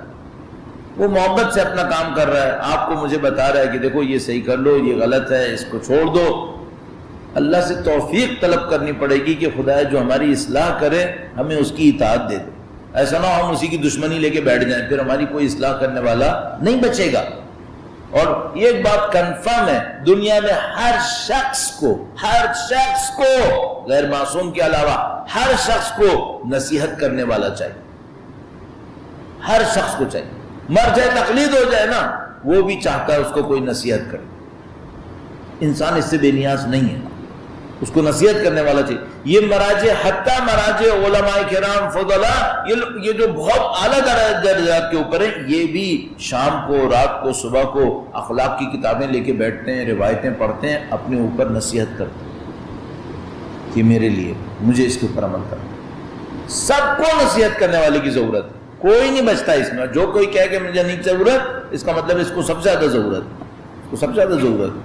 वो मोहब्बत से अपना काम कर रहा है, आपको मुझे बता रहा है कि देखो ये सही कर लो, ये गलत है, इसको छोड़ दो। अल्लाह से तौफीक तलब करनी पड़ेगी कि खुदा जो हमारी इस्लाह करे हमें उसकी इताअत दे दे, ऐसा ना हो हम उसी की दुश्मनी लेके बैठ जाएं, फिर हमारी कोई इस्लाह करने वाला नहीं बचेगा। और ये बात कंफर्म है दुनिया में हर शख्स को गैर मासूम के अलावा हर शख्स को नसीहत करने वाला चाहिए, हर शख्स को चाहिए। मर जाए तकलीद हो जाए ना, वो भी चाहता है उसको कोई नसीहत करे, इंसान इससे बेनियाज नहीं है, उसको नसीहत करने वाला चाहिए। ये मराजे हत्ता मराजे उलमा किराम फुदला ये जो बहुत आला दर्जात के ऊपर है, ये भी शाम को, रात को, सुबह को अखलाक की किताबें लेके बैठते हैं, रिवायतें पढ़ते हैं, अपने ऊपर नसीहत करते हैं कि मेरे लिए, मुझे इसके ऊपर अमल करना। सबको नसीहत करने वाले की ज़रूरत है, कोई नहीं बचता इसमें। जो कोई कहे कि मुझे नहीं ज़रूरत, इसका मतलब इसको सबसे ज़्यादा ज़रूरत है, इसको सबसे ज़्यादा ज़रूरत है।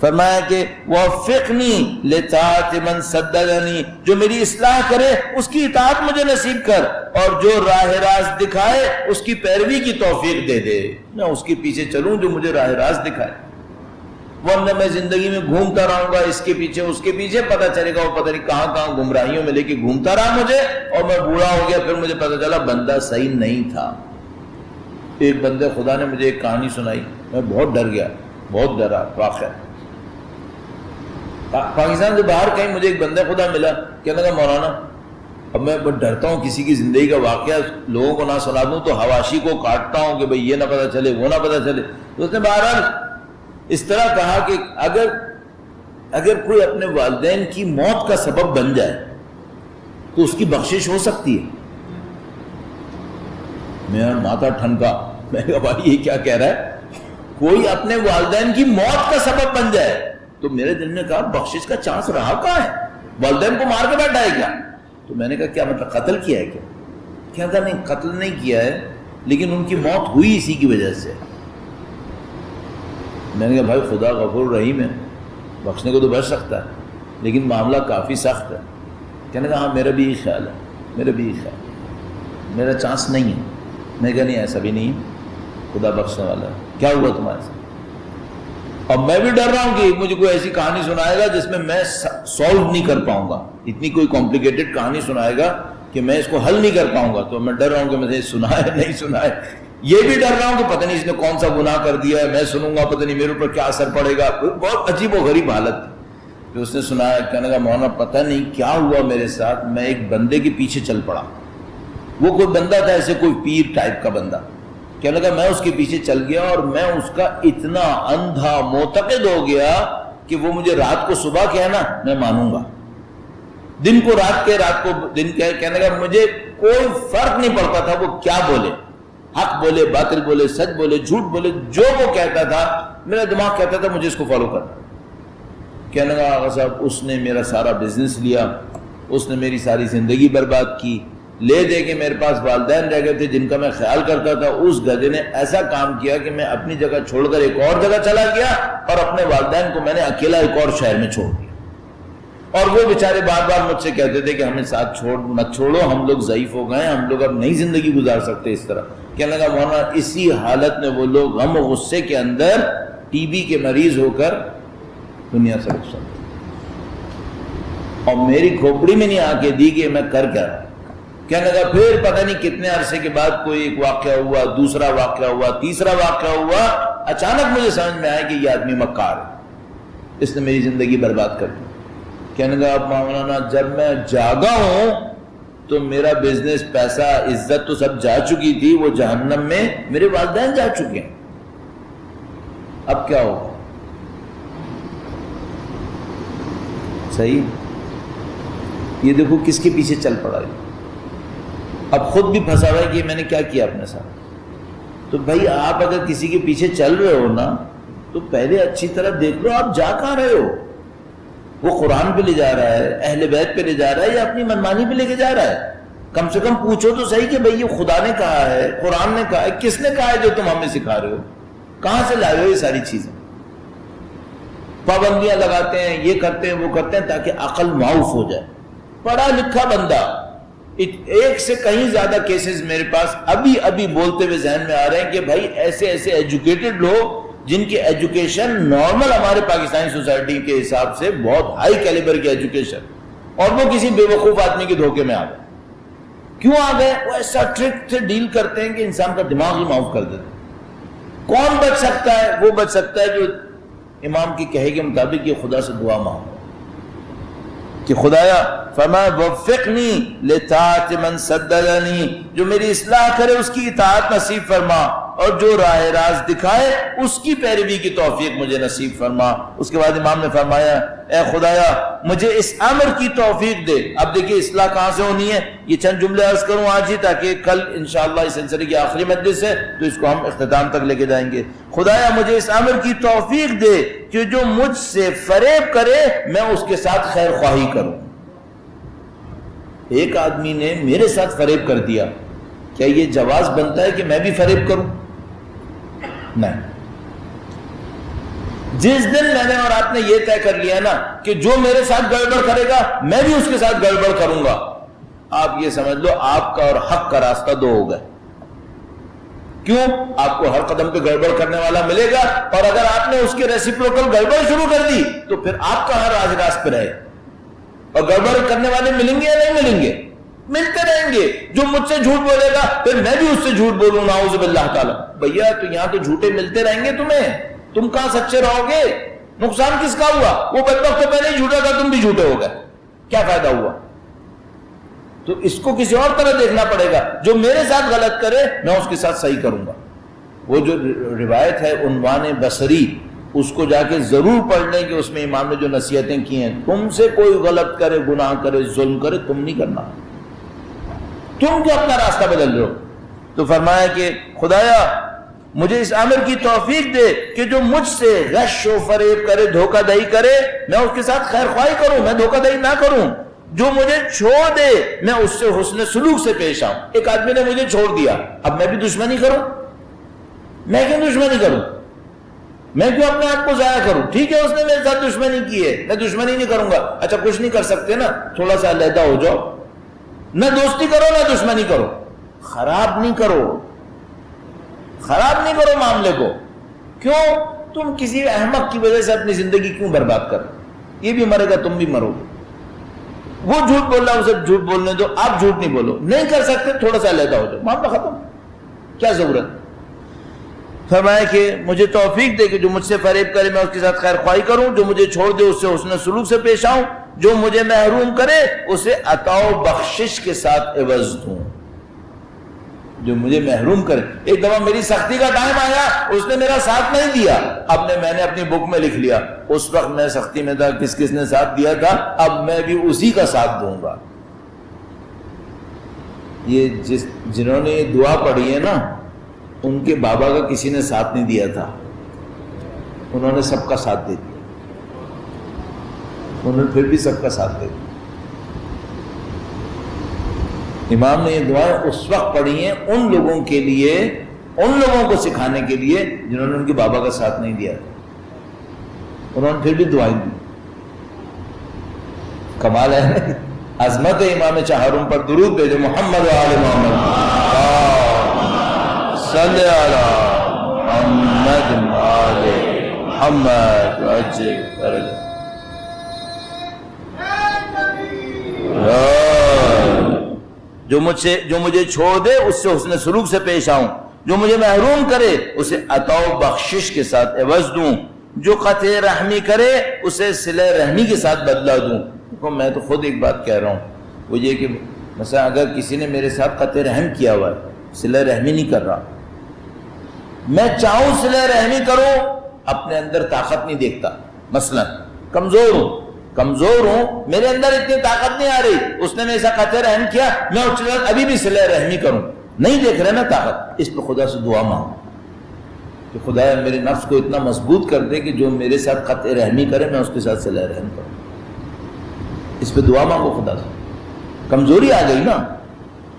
फरमाया कि वफ़िक़नी लिताअत मन सद्ददनी, जो मेरी इस्लाह करे उसकी इताअत मुझे नसीब कर, और जो राह रास्त दिखाए उसकी पैरवी की तौफीक दे दे। मैं उसके पीछे चलूँ जो मुझे राह रास्त दिखाए, वरना मैं जिंदगी में घूमता रहूंगा इसके पीछे उसके पीछे, पता चलेगा वो पता नहीं कहाँ कहाँ गुमराहियों में लेके घूमता रहा मुझे, और मैं बूढ़ा हो गया फिर मुझे पता चला बंदा सही नहीं था। एक बंदे खुदा ने मुझे एक कहानी सुनाई, मैं बहुत डर गया, बहुत डरा। वाक़या पाकिस्तान से बाहर कहीं मुझे एक बंदा खुदा मिला, कहने लगा मौलाना अब मैं बहुत डरता हूँ किसी की ज़िंदगी का वाक़या लोगों को ना सुना दूँ तो हवाशी को काटता हूँ कि भाई ये ना पता चले वो ना पता चले। तो उसने बहरहाल इस तरह कहा कि अगर कोई अपने वालिदैन की मौत का सबब बन जाए तो उसकी बख्शिश हो सकती है। मेरा माथा ठनका, मैं कहा भाई ये क्या कह रहा है, कोई अपने वालिदैन की मौत का सबब बन जाए। तो मेरे दिल में कहा बख्शिश का चांस रहा कहाँ है, वालिदैन को मार के बैठा है क्या? तो मैंने कहा क्या मतलब कत्ल किया है क्या? क्या कहा नहीं कत्ल नहीं किया है, लेकिन उनकी मौत हुई इसी की वजह से। मैंने कहा भाई खुदा गफूर रहीम है, बख्शने को तो बच सकता है, लेकिन मामला काफ़ी सख्त है। कहने कहा हाँ मेरा भी यही ख्याल है, मेरा भी यही ख्याल, मेरा चांस नहीं है। मैंने कहा नहीं ऐसा भी नहीं, खुदा बख्शने वाला है। क्या हुआ तुम्हारे साथ? अब मैं भी डर रहा हूँ कि मुझे कोई ऐसी कहानी सुनाएगा जिसमें मैं सॉल्व नहीं कर पाऊंगा, इतनी कोई कॉम्प्लिकेटेड कहानी सुनाएगा कि मैं इसको हल नहीं कर पाऊंगा। तो मैं डर रहा हूँ कि मुझे सुनाए नहीं सुनाए, ये भी डर रहा हूँ कि पता नहीं इसने कौन सा गुनाह कर दिया है, मैं सुनूंगा पता नहीं मेरे ऊपर क्या असर पड़ेगा। बहुत अजीब व गरीब हालत थी। फिर उसने सुनाया, कहने का मौना पता नहीं क्या हुआ मेरे साथ, मैं एक बंदे के पीछे चल पड़ा। वो कोई बंदा था ऐसे, कोई पीर टाइप का बंदा। क्या लगा मैं उसके पीछे चल गया और मैं उसका इतना अंधा मोतकद हो गया कि वो मुझे रात को सुबह कहना, मैं मानूंगा। दिन को रात कहे, रात को दिन कहे, कहने का मुझे कोई फर्क नहीं पड़ता था वो क्या बोले, हक बोले, बातिल बोले, सच बोले, झूठ बोले, जो वो कहता था मेरा दिमाग कहता था मुझे इसको फॉलो करना। कहने का आगा साहब उसने मेरा सारा बिजनेस लिया, उसने मेरी सारी जिंदगी बर्बाद की, ले दे के मेरे पास वालदैन रह गए थे जिनका मैं ख्याल करता था, उस गधे ने ऐसा काम किया कि मैं अपनी जगह छोड़कर एक और जगह चला गया और अपने वालदैन को मैंने अकेला एक और शहर में छोड़ दिया। और वो बेचारे बार बार मुझसे कहते थे कि हमें साथ मत छोड़ो, हम लोग ज़ईफ हो गए, हम लोग अब नई जिंदगी गुजार सकते इस तरह। कहने लगा मौलाना इसी हालत में वो लोग गम और गुस्से के अंदर टीबी के मरीज होकर दुनिया से रुखसत, और मेरी खोपड़ी में नहीं आके दी कि मैं कर क्या। कहने लगा फिर पता नहीं कितने अरसे के बाद कोई एक वाक्या हुआ, दूसरा वाक्या हुआ, तीसरा वाक्या हुआ, अचानक मुझे समझ में आया कि यह आदमी मक्कार है, इसने मेरी जिंदगी बर्बाद कर दी। कहने लगा अब मौलाना जब मैं जागा हूं तो मेरा बिजनेस, पैसा, इज्जत तो सब जा चुकी थी, वो जहन्नम में मेरे वालिदैन जा चुके हैं, अब क्या होगा। सही, ये देखो किसके पीछे चल पड़ा है, अब खुद भी फंसा हुआ है कि मैंने क्या किया अपने साथ। तो भाई आप अगर किसी के पीछे चल रहे हो ना तो पहले अच्छी तरह देख लो आप जा कहाँ रहे हो, वो कुरान पे ले जा रहा है, अहले बैत पे ले जा रहा है, या अपनी मनमानी पे लेके जा रहा है। कम से कम पूछो तो सही कि भाई ये खुदा ने कहा है, कुरान ने कहा है, किसने कहा है जो तुम हमें सिखा रहे हो, कहाँ से लाए हो ये सारी चीजें। पाबंदियां लगाते हैं, ये करते हैं, वो करते हैं, ताकि अकल माउफ हो जाए। पढ़ा लिखा बंदा, एक से कहीं ज्यादा केसेस मेरे पास अभी अभी बोलते हुए जहन में आ रहे हैं कि भाई ऐसे ऐसे एजुकेटेड लोग जिनकी एजुकेशन नॉर्मल हमारे पाकिस्तानी सोसाइटी के हिसाब से बहुत हाई कैलिबर की एजुकेशन, और वो किसी बेवकूफ आदमी के धोखे में आ गए। क्यों आ गए? वो ऐसा ट्रिक से डील करते हैं कि इंसान का दिमाग ही माफ कर देते हैं। कौन बच सकता है? वो बच सकता है जो इमाम की कहे के मुताबिक ये खुदा से दुआ मांगो कि खुदाया फरमा वफ़िक़नी लिताअत मन सद्दनी, जो मेरी इस्लाह करे उसकी इताअत नसीब फरमा, और जो राह राज दिखाए उसकी पैरवी की तौफीक मुझे नसीब फरमा। उसके बाद इमाम ने फरमाया ए खुदाया मुझे इस अमर की तौफीक दे। अब देखिए इस्लाह कहाँ से होनी है, ये चंद जुमले अर्ज करूँ आज ही, ताकि कल इंशाअल्लाह इस सिलसिले की आखिरी मजलिस है तो इसको हम इख्तिताम तक लेके जाएंगे। खुदाया मुझे इस अमर की तौफीक दे कि जो मुझसे फरेब करे मैं उसके साथ खैर ख्वाही करूँ। एक आदमी ने मेरे साथ फरेब कर दिया, क्या ये जवाज बनता है कि मैं भी फरेब करूँ? नहीं। जिस दिन मैंने और आपने ये तय कर लिया ना कि जो मेरे साथ गड़बड़ करेगा मैं भी उसके साथ गड़बड़ करूंगा, आप ये समझ लो आपका और हक का रास्ता दो हो गए। क्यों? आपको हर कदम पे गड़बड़ करने वाला मिलेगा, और अगर आपने उसके रेसिप्रोकल गड़बड़ शुरू कर दी तो फिर आपका हर आज रास्ते रहे, और गड़बड़ करने वाले मिलेंगे या नहीं मिलेंगे? मिलते रहेंगे। जो मुझसे झूठ बोलेगा फिर मैं भी उससे झूठ बोलूं, नाउज़ बिल्लाह ताला। भैया तो यहाँ तो झूठे मिलते रहेंगे तुम्हें, तुम कहाँ सच्चे रहोगे? नुकसान किसका हुआ? वो बदबख्त तो पहले ही झूठा था, तुम भी झूठे हो गए, क्या फायदा हुआ? तो इसको किसी और तरह देखना पड़ेगा। जो मेरे साथ गलत करे मैं उसके साथ सही करूंगा। वो जो रिवायत है उन्वाने बसरी, उसको जाके जरूर पढ़ लें कि उसमें इमाम ने जो नसीहतें की हैं, तुमसे कोई गलत करे, गुनाह करे, जुल्म करे, तुम नहीं करना, तुम तो अपना रास्ता बदल लो। तो फरमाया कि खुदाया मुझे इस आमिर की तौफीक दे कि जो मुझसे गश व फरेब करे, धोखाधड़ी करे, मैं उसके साथ खैर ख्वाही करूं, मैं धोखाधड़ी ना करूं। जो मुझे छोड़ दे मैं उससे हुस्न सलूक से पेश आऊं। एक आदमी ने मुझे छोड़ दिया, अब मैं भी दुश्मनी करूं? मैं क्यों दुश्मनी करूं? मैं क्यों अपने आप को जाया करूं? ठीक है उसने मेरे साथ दुश्मनी की है, मैं दुश्मनी नहीं करूंगा। अच्छा कुछ नहीं कर सकते ना, थोड़ा सा अलहदा हो जाओ, ना दोस्ती करो ना दुश्मनी करो, खराब नहीं करो मामले को। क्यों? तुम किसी अहमक की वजह से अपनी जिंदगी क्यों बर्बाद करो? ये भी मरेगा तुम भी मरोगे। वो झूठ बोल रहा है उसे झूठ बोलने दो, आप झूठ नहीं बोलो, नहीं कर सकते थोड़ा सा अलहदा हो जाओ, मामला खत्म, क्या जरूरत। फरमाया कि मुझे तौफीक दे कि जो मुझसे फरेब करे मैं उसके साथ खैर ख्वाही करूं, जो मुझे छोड़ दे उससे हुस्न सुलूक से पेश आऊं, जो मुझे महरूम करे उसे अताओ बख्शिश के साथ एवज दूं। जो मुझे महरूम करे, एक दफा मेरी सख्ती का टाइम आया उसने मेरा साथ नहीं दिया, मैंने अपनी बुक में लिख लिया, उस वक्त मैं सख्ती में था, किस किसने साथ दिया था, अब मैं भी उसी का साथ दूंगा। ये जिन्होंने ये दुआ पढ़ी है ना, उनके बाबा का किसी ने साथ नहीं दिया था, उन्होंने सबका साथ दे दिया, उन्होंने फिर भी सबका साथ दे दिया। इमाम ने ये दुआ उस वक्त पढ़ी है उन लोगों के लिए, उन लोगों को सिखाने के लिए जिन्होंने उनके बाबा का साथ नहीं दिया था, उन्होंने फिर भी दुआएं दी। कमाल है, अजमत इमाम चाहरुम पर दुरूद भेजो मोहम्मद वाले मोहम्मद सल्लल्लाहु अलैहि वसल्लम मोहम्मद। जो मुझे छोड़ दे उससे हुस्न सुलूक से पेश आऊं, जो मुझे महरूम करे उसे अताओ बख्शिश के साथ एवज दूं, जो कते रहमी करे उसे सिले रहमी के साथ बदला दूं। देखो मैं तो खुद एक बात कह रहा हूँ, वो ये कि मसला अगर किसी ने मेरे साथ कते रहम किया हुआ है, सिले रहमी नहीं कर रहा, मैं चाहूँ सिले रहमी करूँ, अपने अंदर ताकत नहीं देखता, मसलन कमज़ोर हूँ, मेरे अंदर इतनी ताकत नहीं आ रही, उसने मेरे साथ कते रहम किया, मैं उसके अभी भी सिले रहमी करूँ, नहीं देख रहे ना ताकत। इस पर खुदा से दुआ मांगो कि खुदा मेरे नफ्स को इतना मजबूत कर दे कि जो मेरे साथ कत रहमी करे मैं उसके साथ सिला रहम करूँ। इस पर दुआ मांगो खुदा से। कमज़ोरी आ गई ना,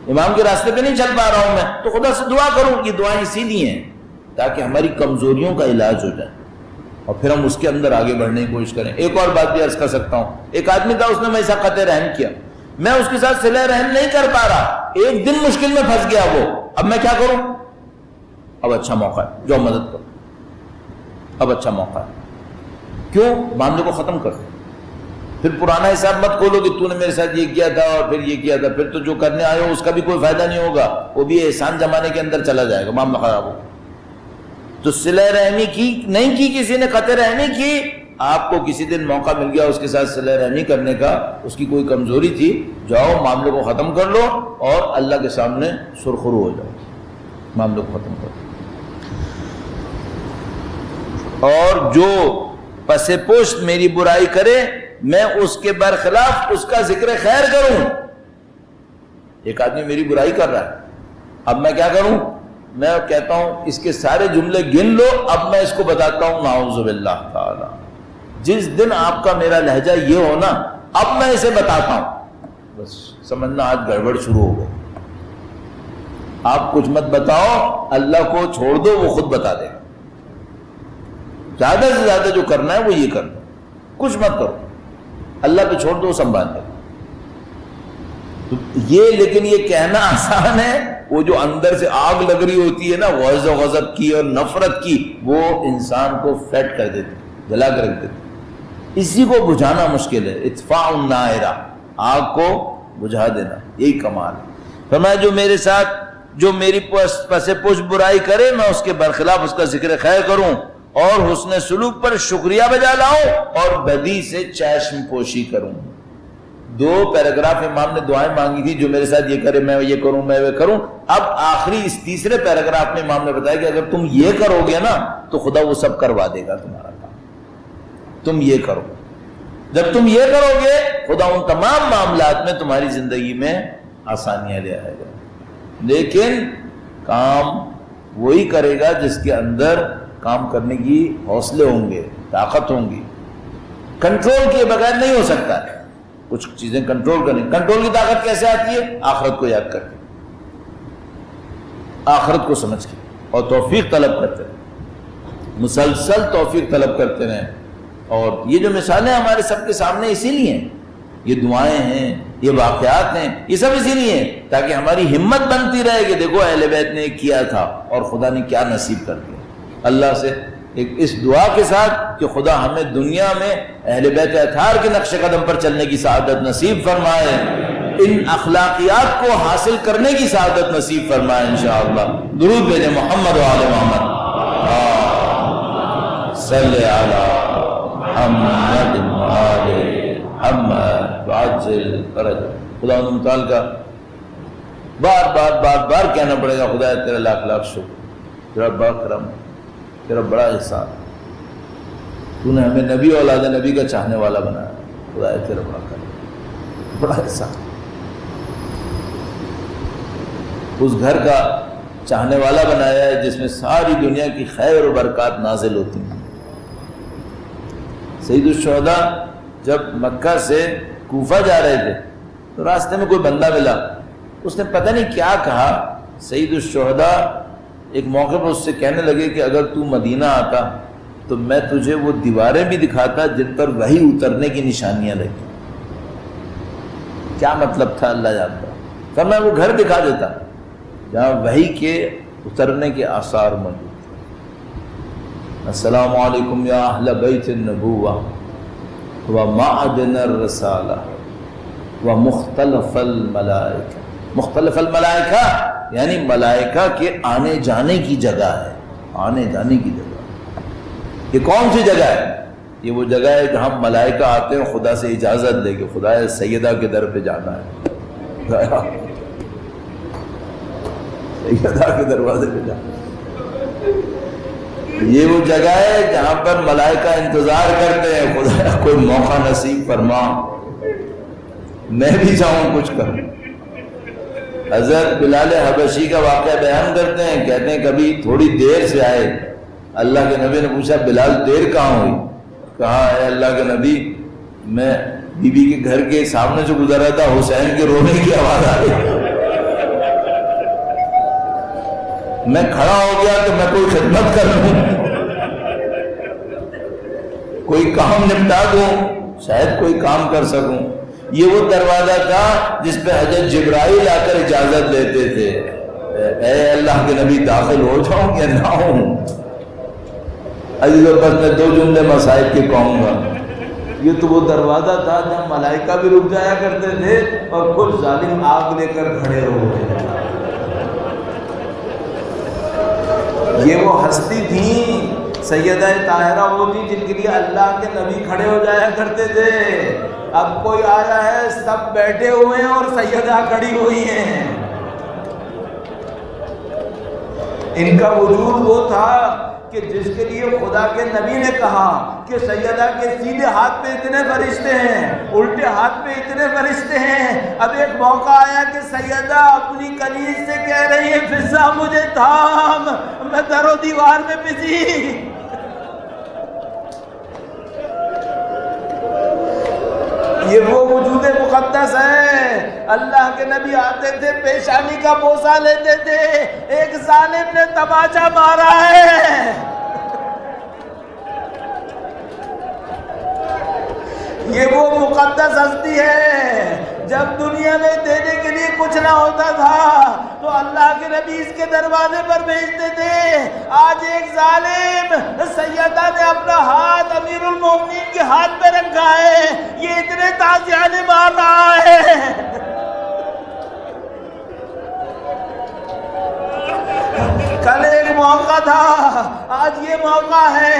इमाम के रास्ते पे नहीं चल पा रहा हूँ मैं, तो खुदा से दुआ करूँ। ये दुआएं इसीलिए हैं ताकि हमारी कमज़ोरियों का इलाज हो जाए और फिर हम उसके अंदर आगे बढ़ने की कोशिश करें। एक और बात भी अर्ज कर सकता हूँ, एक आदमी था उसने मेरे साथ कत रहम किया, मैं उसके साथ सिला रहम नहीं कर पा रहा, एक दिन मुश्किल में फंस गया वो, अब मैं क्या करूं? अब अच्छा मौका है, जो मदद करो, अब अच्छा मौका है। क्यों? मामले को खत्म कर दो, फिर पुराना हिसाब मत खोलो कि तूने मेरे साथ ये किया था और फिर ये किया था, फिर तो जो करने आए हो उसका भी कोई फायदा नहीं होगा, वो भी एहसान जमाने के अंदर चला जाएगा, मामला खराब हो। तो सिला रहमी की नहीं की किसी ने, कते रहमी की। आपको किसी दिन मौका मिल गया उसके साथ सिला रहमी करने का, उसकी कोई कमजोरी थी, जाओ मामले को ख़त्म कर लो और अल्लाह के सामने सुरखरू हो जाओ, मामले को ख़त्म कर दो। और जो पसे पोस्ट मेरी बुराई करे मैं उसके बरखिलाफ उसका जिक्र खैर करूं। एक आदमी मेरी बुराई कर रहा है, अब मैं क्या करूं? मैं कहता हूं इसके सारे जुमले गिन लो, अब मैं इसको बताता हूं नाउज़ुबिल्लाह ताला। जिस दिन आपका मेरा लहजा ये हो ना, अब मैं इसे बताता हूं, बस समझना आज गड़बड़ शुरू हो गई। आप कुछ मत बताओ, अल्लाह को छोड़ दो, वो खुद बता देगा। ज्यादा से ज्यादा जो करना है वो ये करना, कुछ मत करो, अल्लाह पे छोड़ दो, संभाल लेगा। तो ये, लेकिन ये कहना आसान है, वो जो अंदर से आग लग रही होती है ना, गज़ब की और नफरत की, वो इंसान को फैट कर देती, जला कर रख देती। इसी को बुझाना मुश्किल है, इत्फाउन नायरा, आग को बुझा देना, यही कमाल है। फरमाया जो मेरे साथ, जो मेरी पसे पुश बुराई करे मैं उसके बरखिलाफ उसका जिक्र खैर करूं और हुस्न सुलूक पर शुक्रिया बजा लाऊं और बदी से चश्म पोशी करूं। दो पैराग्राफ इमाम ने दुआएं मांगी थी, जो मेरे साथ ये करे मैं ये करूं, मैं वे करूं। अब आखिरी इस तीसरे पैराग्राफ में इमाम ने बताया कि अगर तुम ये करोगे ना तो खुदा वो सब करवा देगा तुम्हारा काम, तुम ये करो। जब तुम ये करोगे खुदा उन तमाम मामलात में तुम्हारी जिंदगी में आसानियां ले आएगा। लेकिन काम वही करेगा जिसके अंदर काम करने की हौसले होंगे, ताकत होंगी। कंट्रोल किए बगैर नहीं हो सकता, कुछ चीजें कंट्रोल करनी। कंट्रोल की ताकत कैसे आती है? आखिरत को याद करके, आखिरत को समझ के, और तौफीक तलब करते रहे, मुसलसल तौफीक तलब करते रहे। और ये जो मिसालें हमारे सबके सामने इसीलिए हैं, ये दुआएं हैं, ये वाक़यात हैं, ये सब इसीलिए हैं ताकि हमारी हिम्मत बनती रहे कि देखो अहले बैत ने किया था और खुदा ने क्या नसीब कर दिया। अल्लाह से एक इस दुआ के साथ कि खुदा हमें दुनिया में अहले बैत अथार के नक्शे कदम पर चलने की सआदत नसीब फरमाए, इन अखलाकियात को हासिल करने की सआदत नसीब फरमाए इंशाअल्लाह। दुरूद भेजे मोहम्मद व आले मोहम्मद सल्लल्लाहु अलैहि वसल्लम। खुदा बार बार बार बार कहना पड़ेगा, खुदा तेरा लाख लाख शुक्र, तेरा बड़ा करम, तेरा बड़ा एहसान, तूने हमें नबी औलाद नबी का चाहने वाला बनाया, खुदा तेरा बड़ा कर, बड़ा एहसान। उस घर का चाहने वाला बनाया है जिसमें सारी दुनिया की खैर और बरकत नाजिल होती हैं। सईदुश्शोहदा जब मक्का से कूफा जा रहे थे तो रास्ते में कोई बंदा मिला, उसने पता नहीं क्या कहा। सईदुश्शोहदा एक मौके पर उससे कहने लगे कि अगर तू मदीना आता तो मैं तुझे वो दीवारें भी दिखाता जिन पर वही उतरने की निशानियां रहती। क्या मतलब था अल्लाह जानता, पर मैं वो घर दिखा देता जहाँ वही के उतरने के आसार मौजूद। अस्सलामु अलैकुम या अहल बैत नबुवा व माअदन रसाला व मुख्तलफल मलाइका, यानी मलाइका के आने जाने की जगह है। आने जाने की जगह, ये कौन सी जगह है? ये वो जगह है जहाँ मलाइका आते हैं खुदा से इजाज़त लेके, खुदा सैदा के दर पे जाना है, के दरवाजे पे जा। ये वो जगह है जहां पर मलाइका इंतजार करते हैं, खुदा कोई मौका नसीब फरमा, मैं भी जाऊं कुछ करूं। हजरत बिलाल हबशी का वाकया बयान करते हैं, कहते हैं कभी थोड़ी देर से आए, अल्लाह के नबी ने पूछा बिलाल देर कहाँ हुई? कहा अल्लाह के नबी मैं बीबी के घर के सामने से गुजरा था, हुसैन के रोने की आवाज आ रही, मैं खड़ा हो गया तो मैं कोई खिदमत कर लूं, कोई काम निपटा दूं, शायद कोई काम कर सकूं। ये वो दरवाजा था जिस पे हजरत जिब्राइल आकर इजाजत लेते थे, ए अल्लाह के नबी दाखिल हो जाऊं या ना हो। अजीज बस मैं दो जुमले मसाइब के कहूंगा, ये तो वो दरवाजा था जहाँ मलाइका भी रुक जाया करते थे और खुद जालिम आग लेकर खड़े हो गए। ये वो हस्ती थी सैयदा ताहिरा, वो थी जिनके लिए अल्लाह के नबी खड़े हो जाया करते थे। अब कोई आया है, सब बैठे हुए हैं और सैयदा खड़ी हुई हैं। इनका वजूद वो था कि जिसके लिए खुदा के नबी ने कहा कि सैयदा के सीधे हाथ पे इतने फरिश्ते हैं, उल्टे हाथ पे इतने फरिश्ते हैं। अब एक मौका आया कि सैयदा अपनी कलीज से कह रही है फिजा मुझे थाम, मैं दरो दीवार में पिसी। ये वो वजूद मुकद्दस है। अल्लाह के नबी आते थे, पेशानी का बोसा लेते थे, एक जालिम ने तमाचा मारा है। ये वो मुकद्दस हस्ती है, जब दुनिया में देने के लिए कुछ ना होता था तो अल्लाह के नबी इसके दरवाजे पर भेजते थे। आज एक जालिम सैयदा ने अपना हाथ अमीरुल मोमिनीन के हाथ पे रखा है, ये इतने ताजियाने मार रहा है। कल एक मौका था, आज ये मौका है,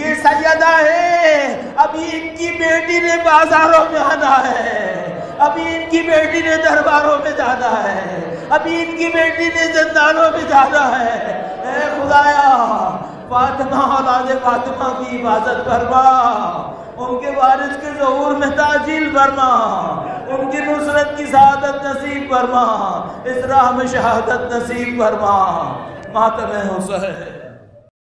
ये सैयदा है। अभी इनकी बेटी ने बाजारों में आना है, अभी इनकी बेटी ने दरबारों में जाना है, अभी इनकी बेटी ने जिंदानों में जाना है। ऐ खुदाया फातिमा औलाद फातिमा की हिफाजत फरमा, उनके वारिस के ज़हूर में ताजील फरमा, उनकी नुसरत की शहादत नसीब फरमा, इस राह में शहादत नसीब फरमा। मातम हुसैन।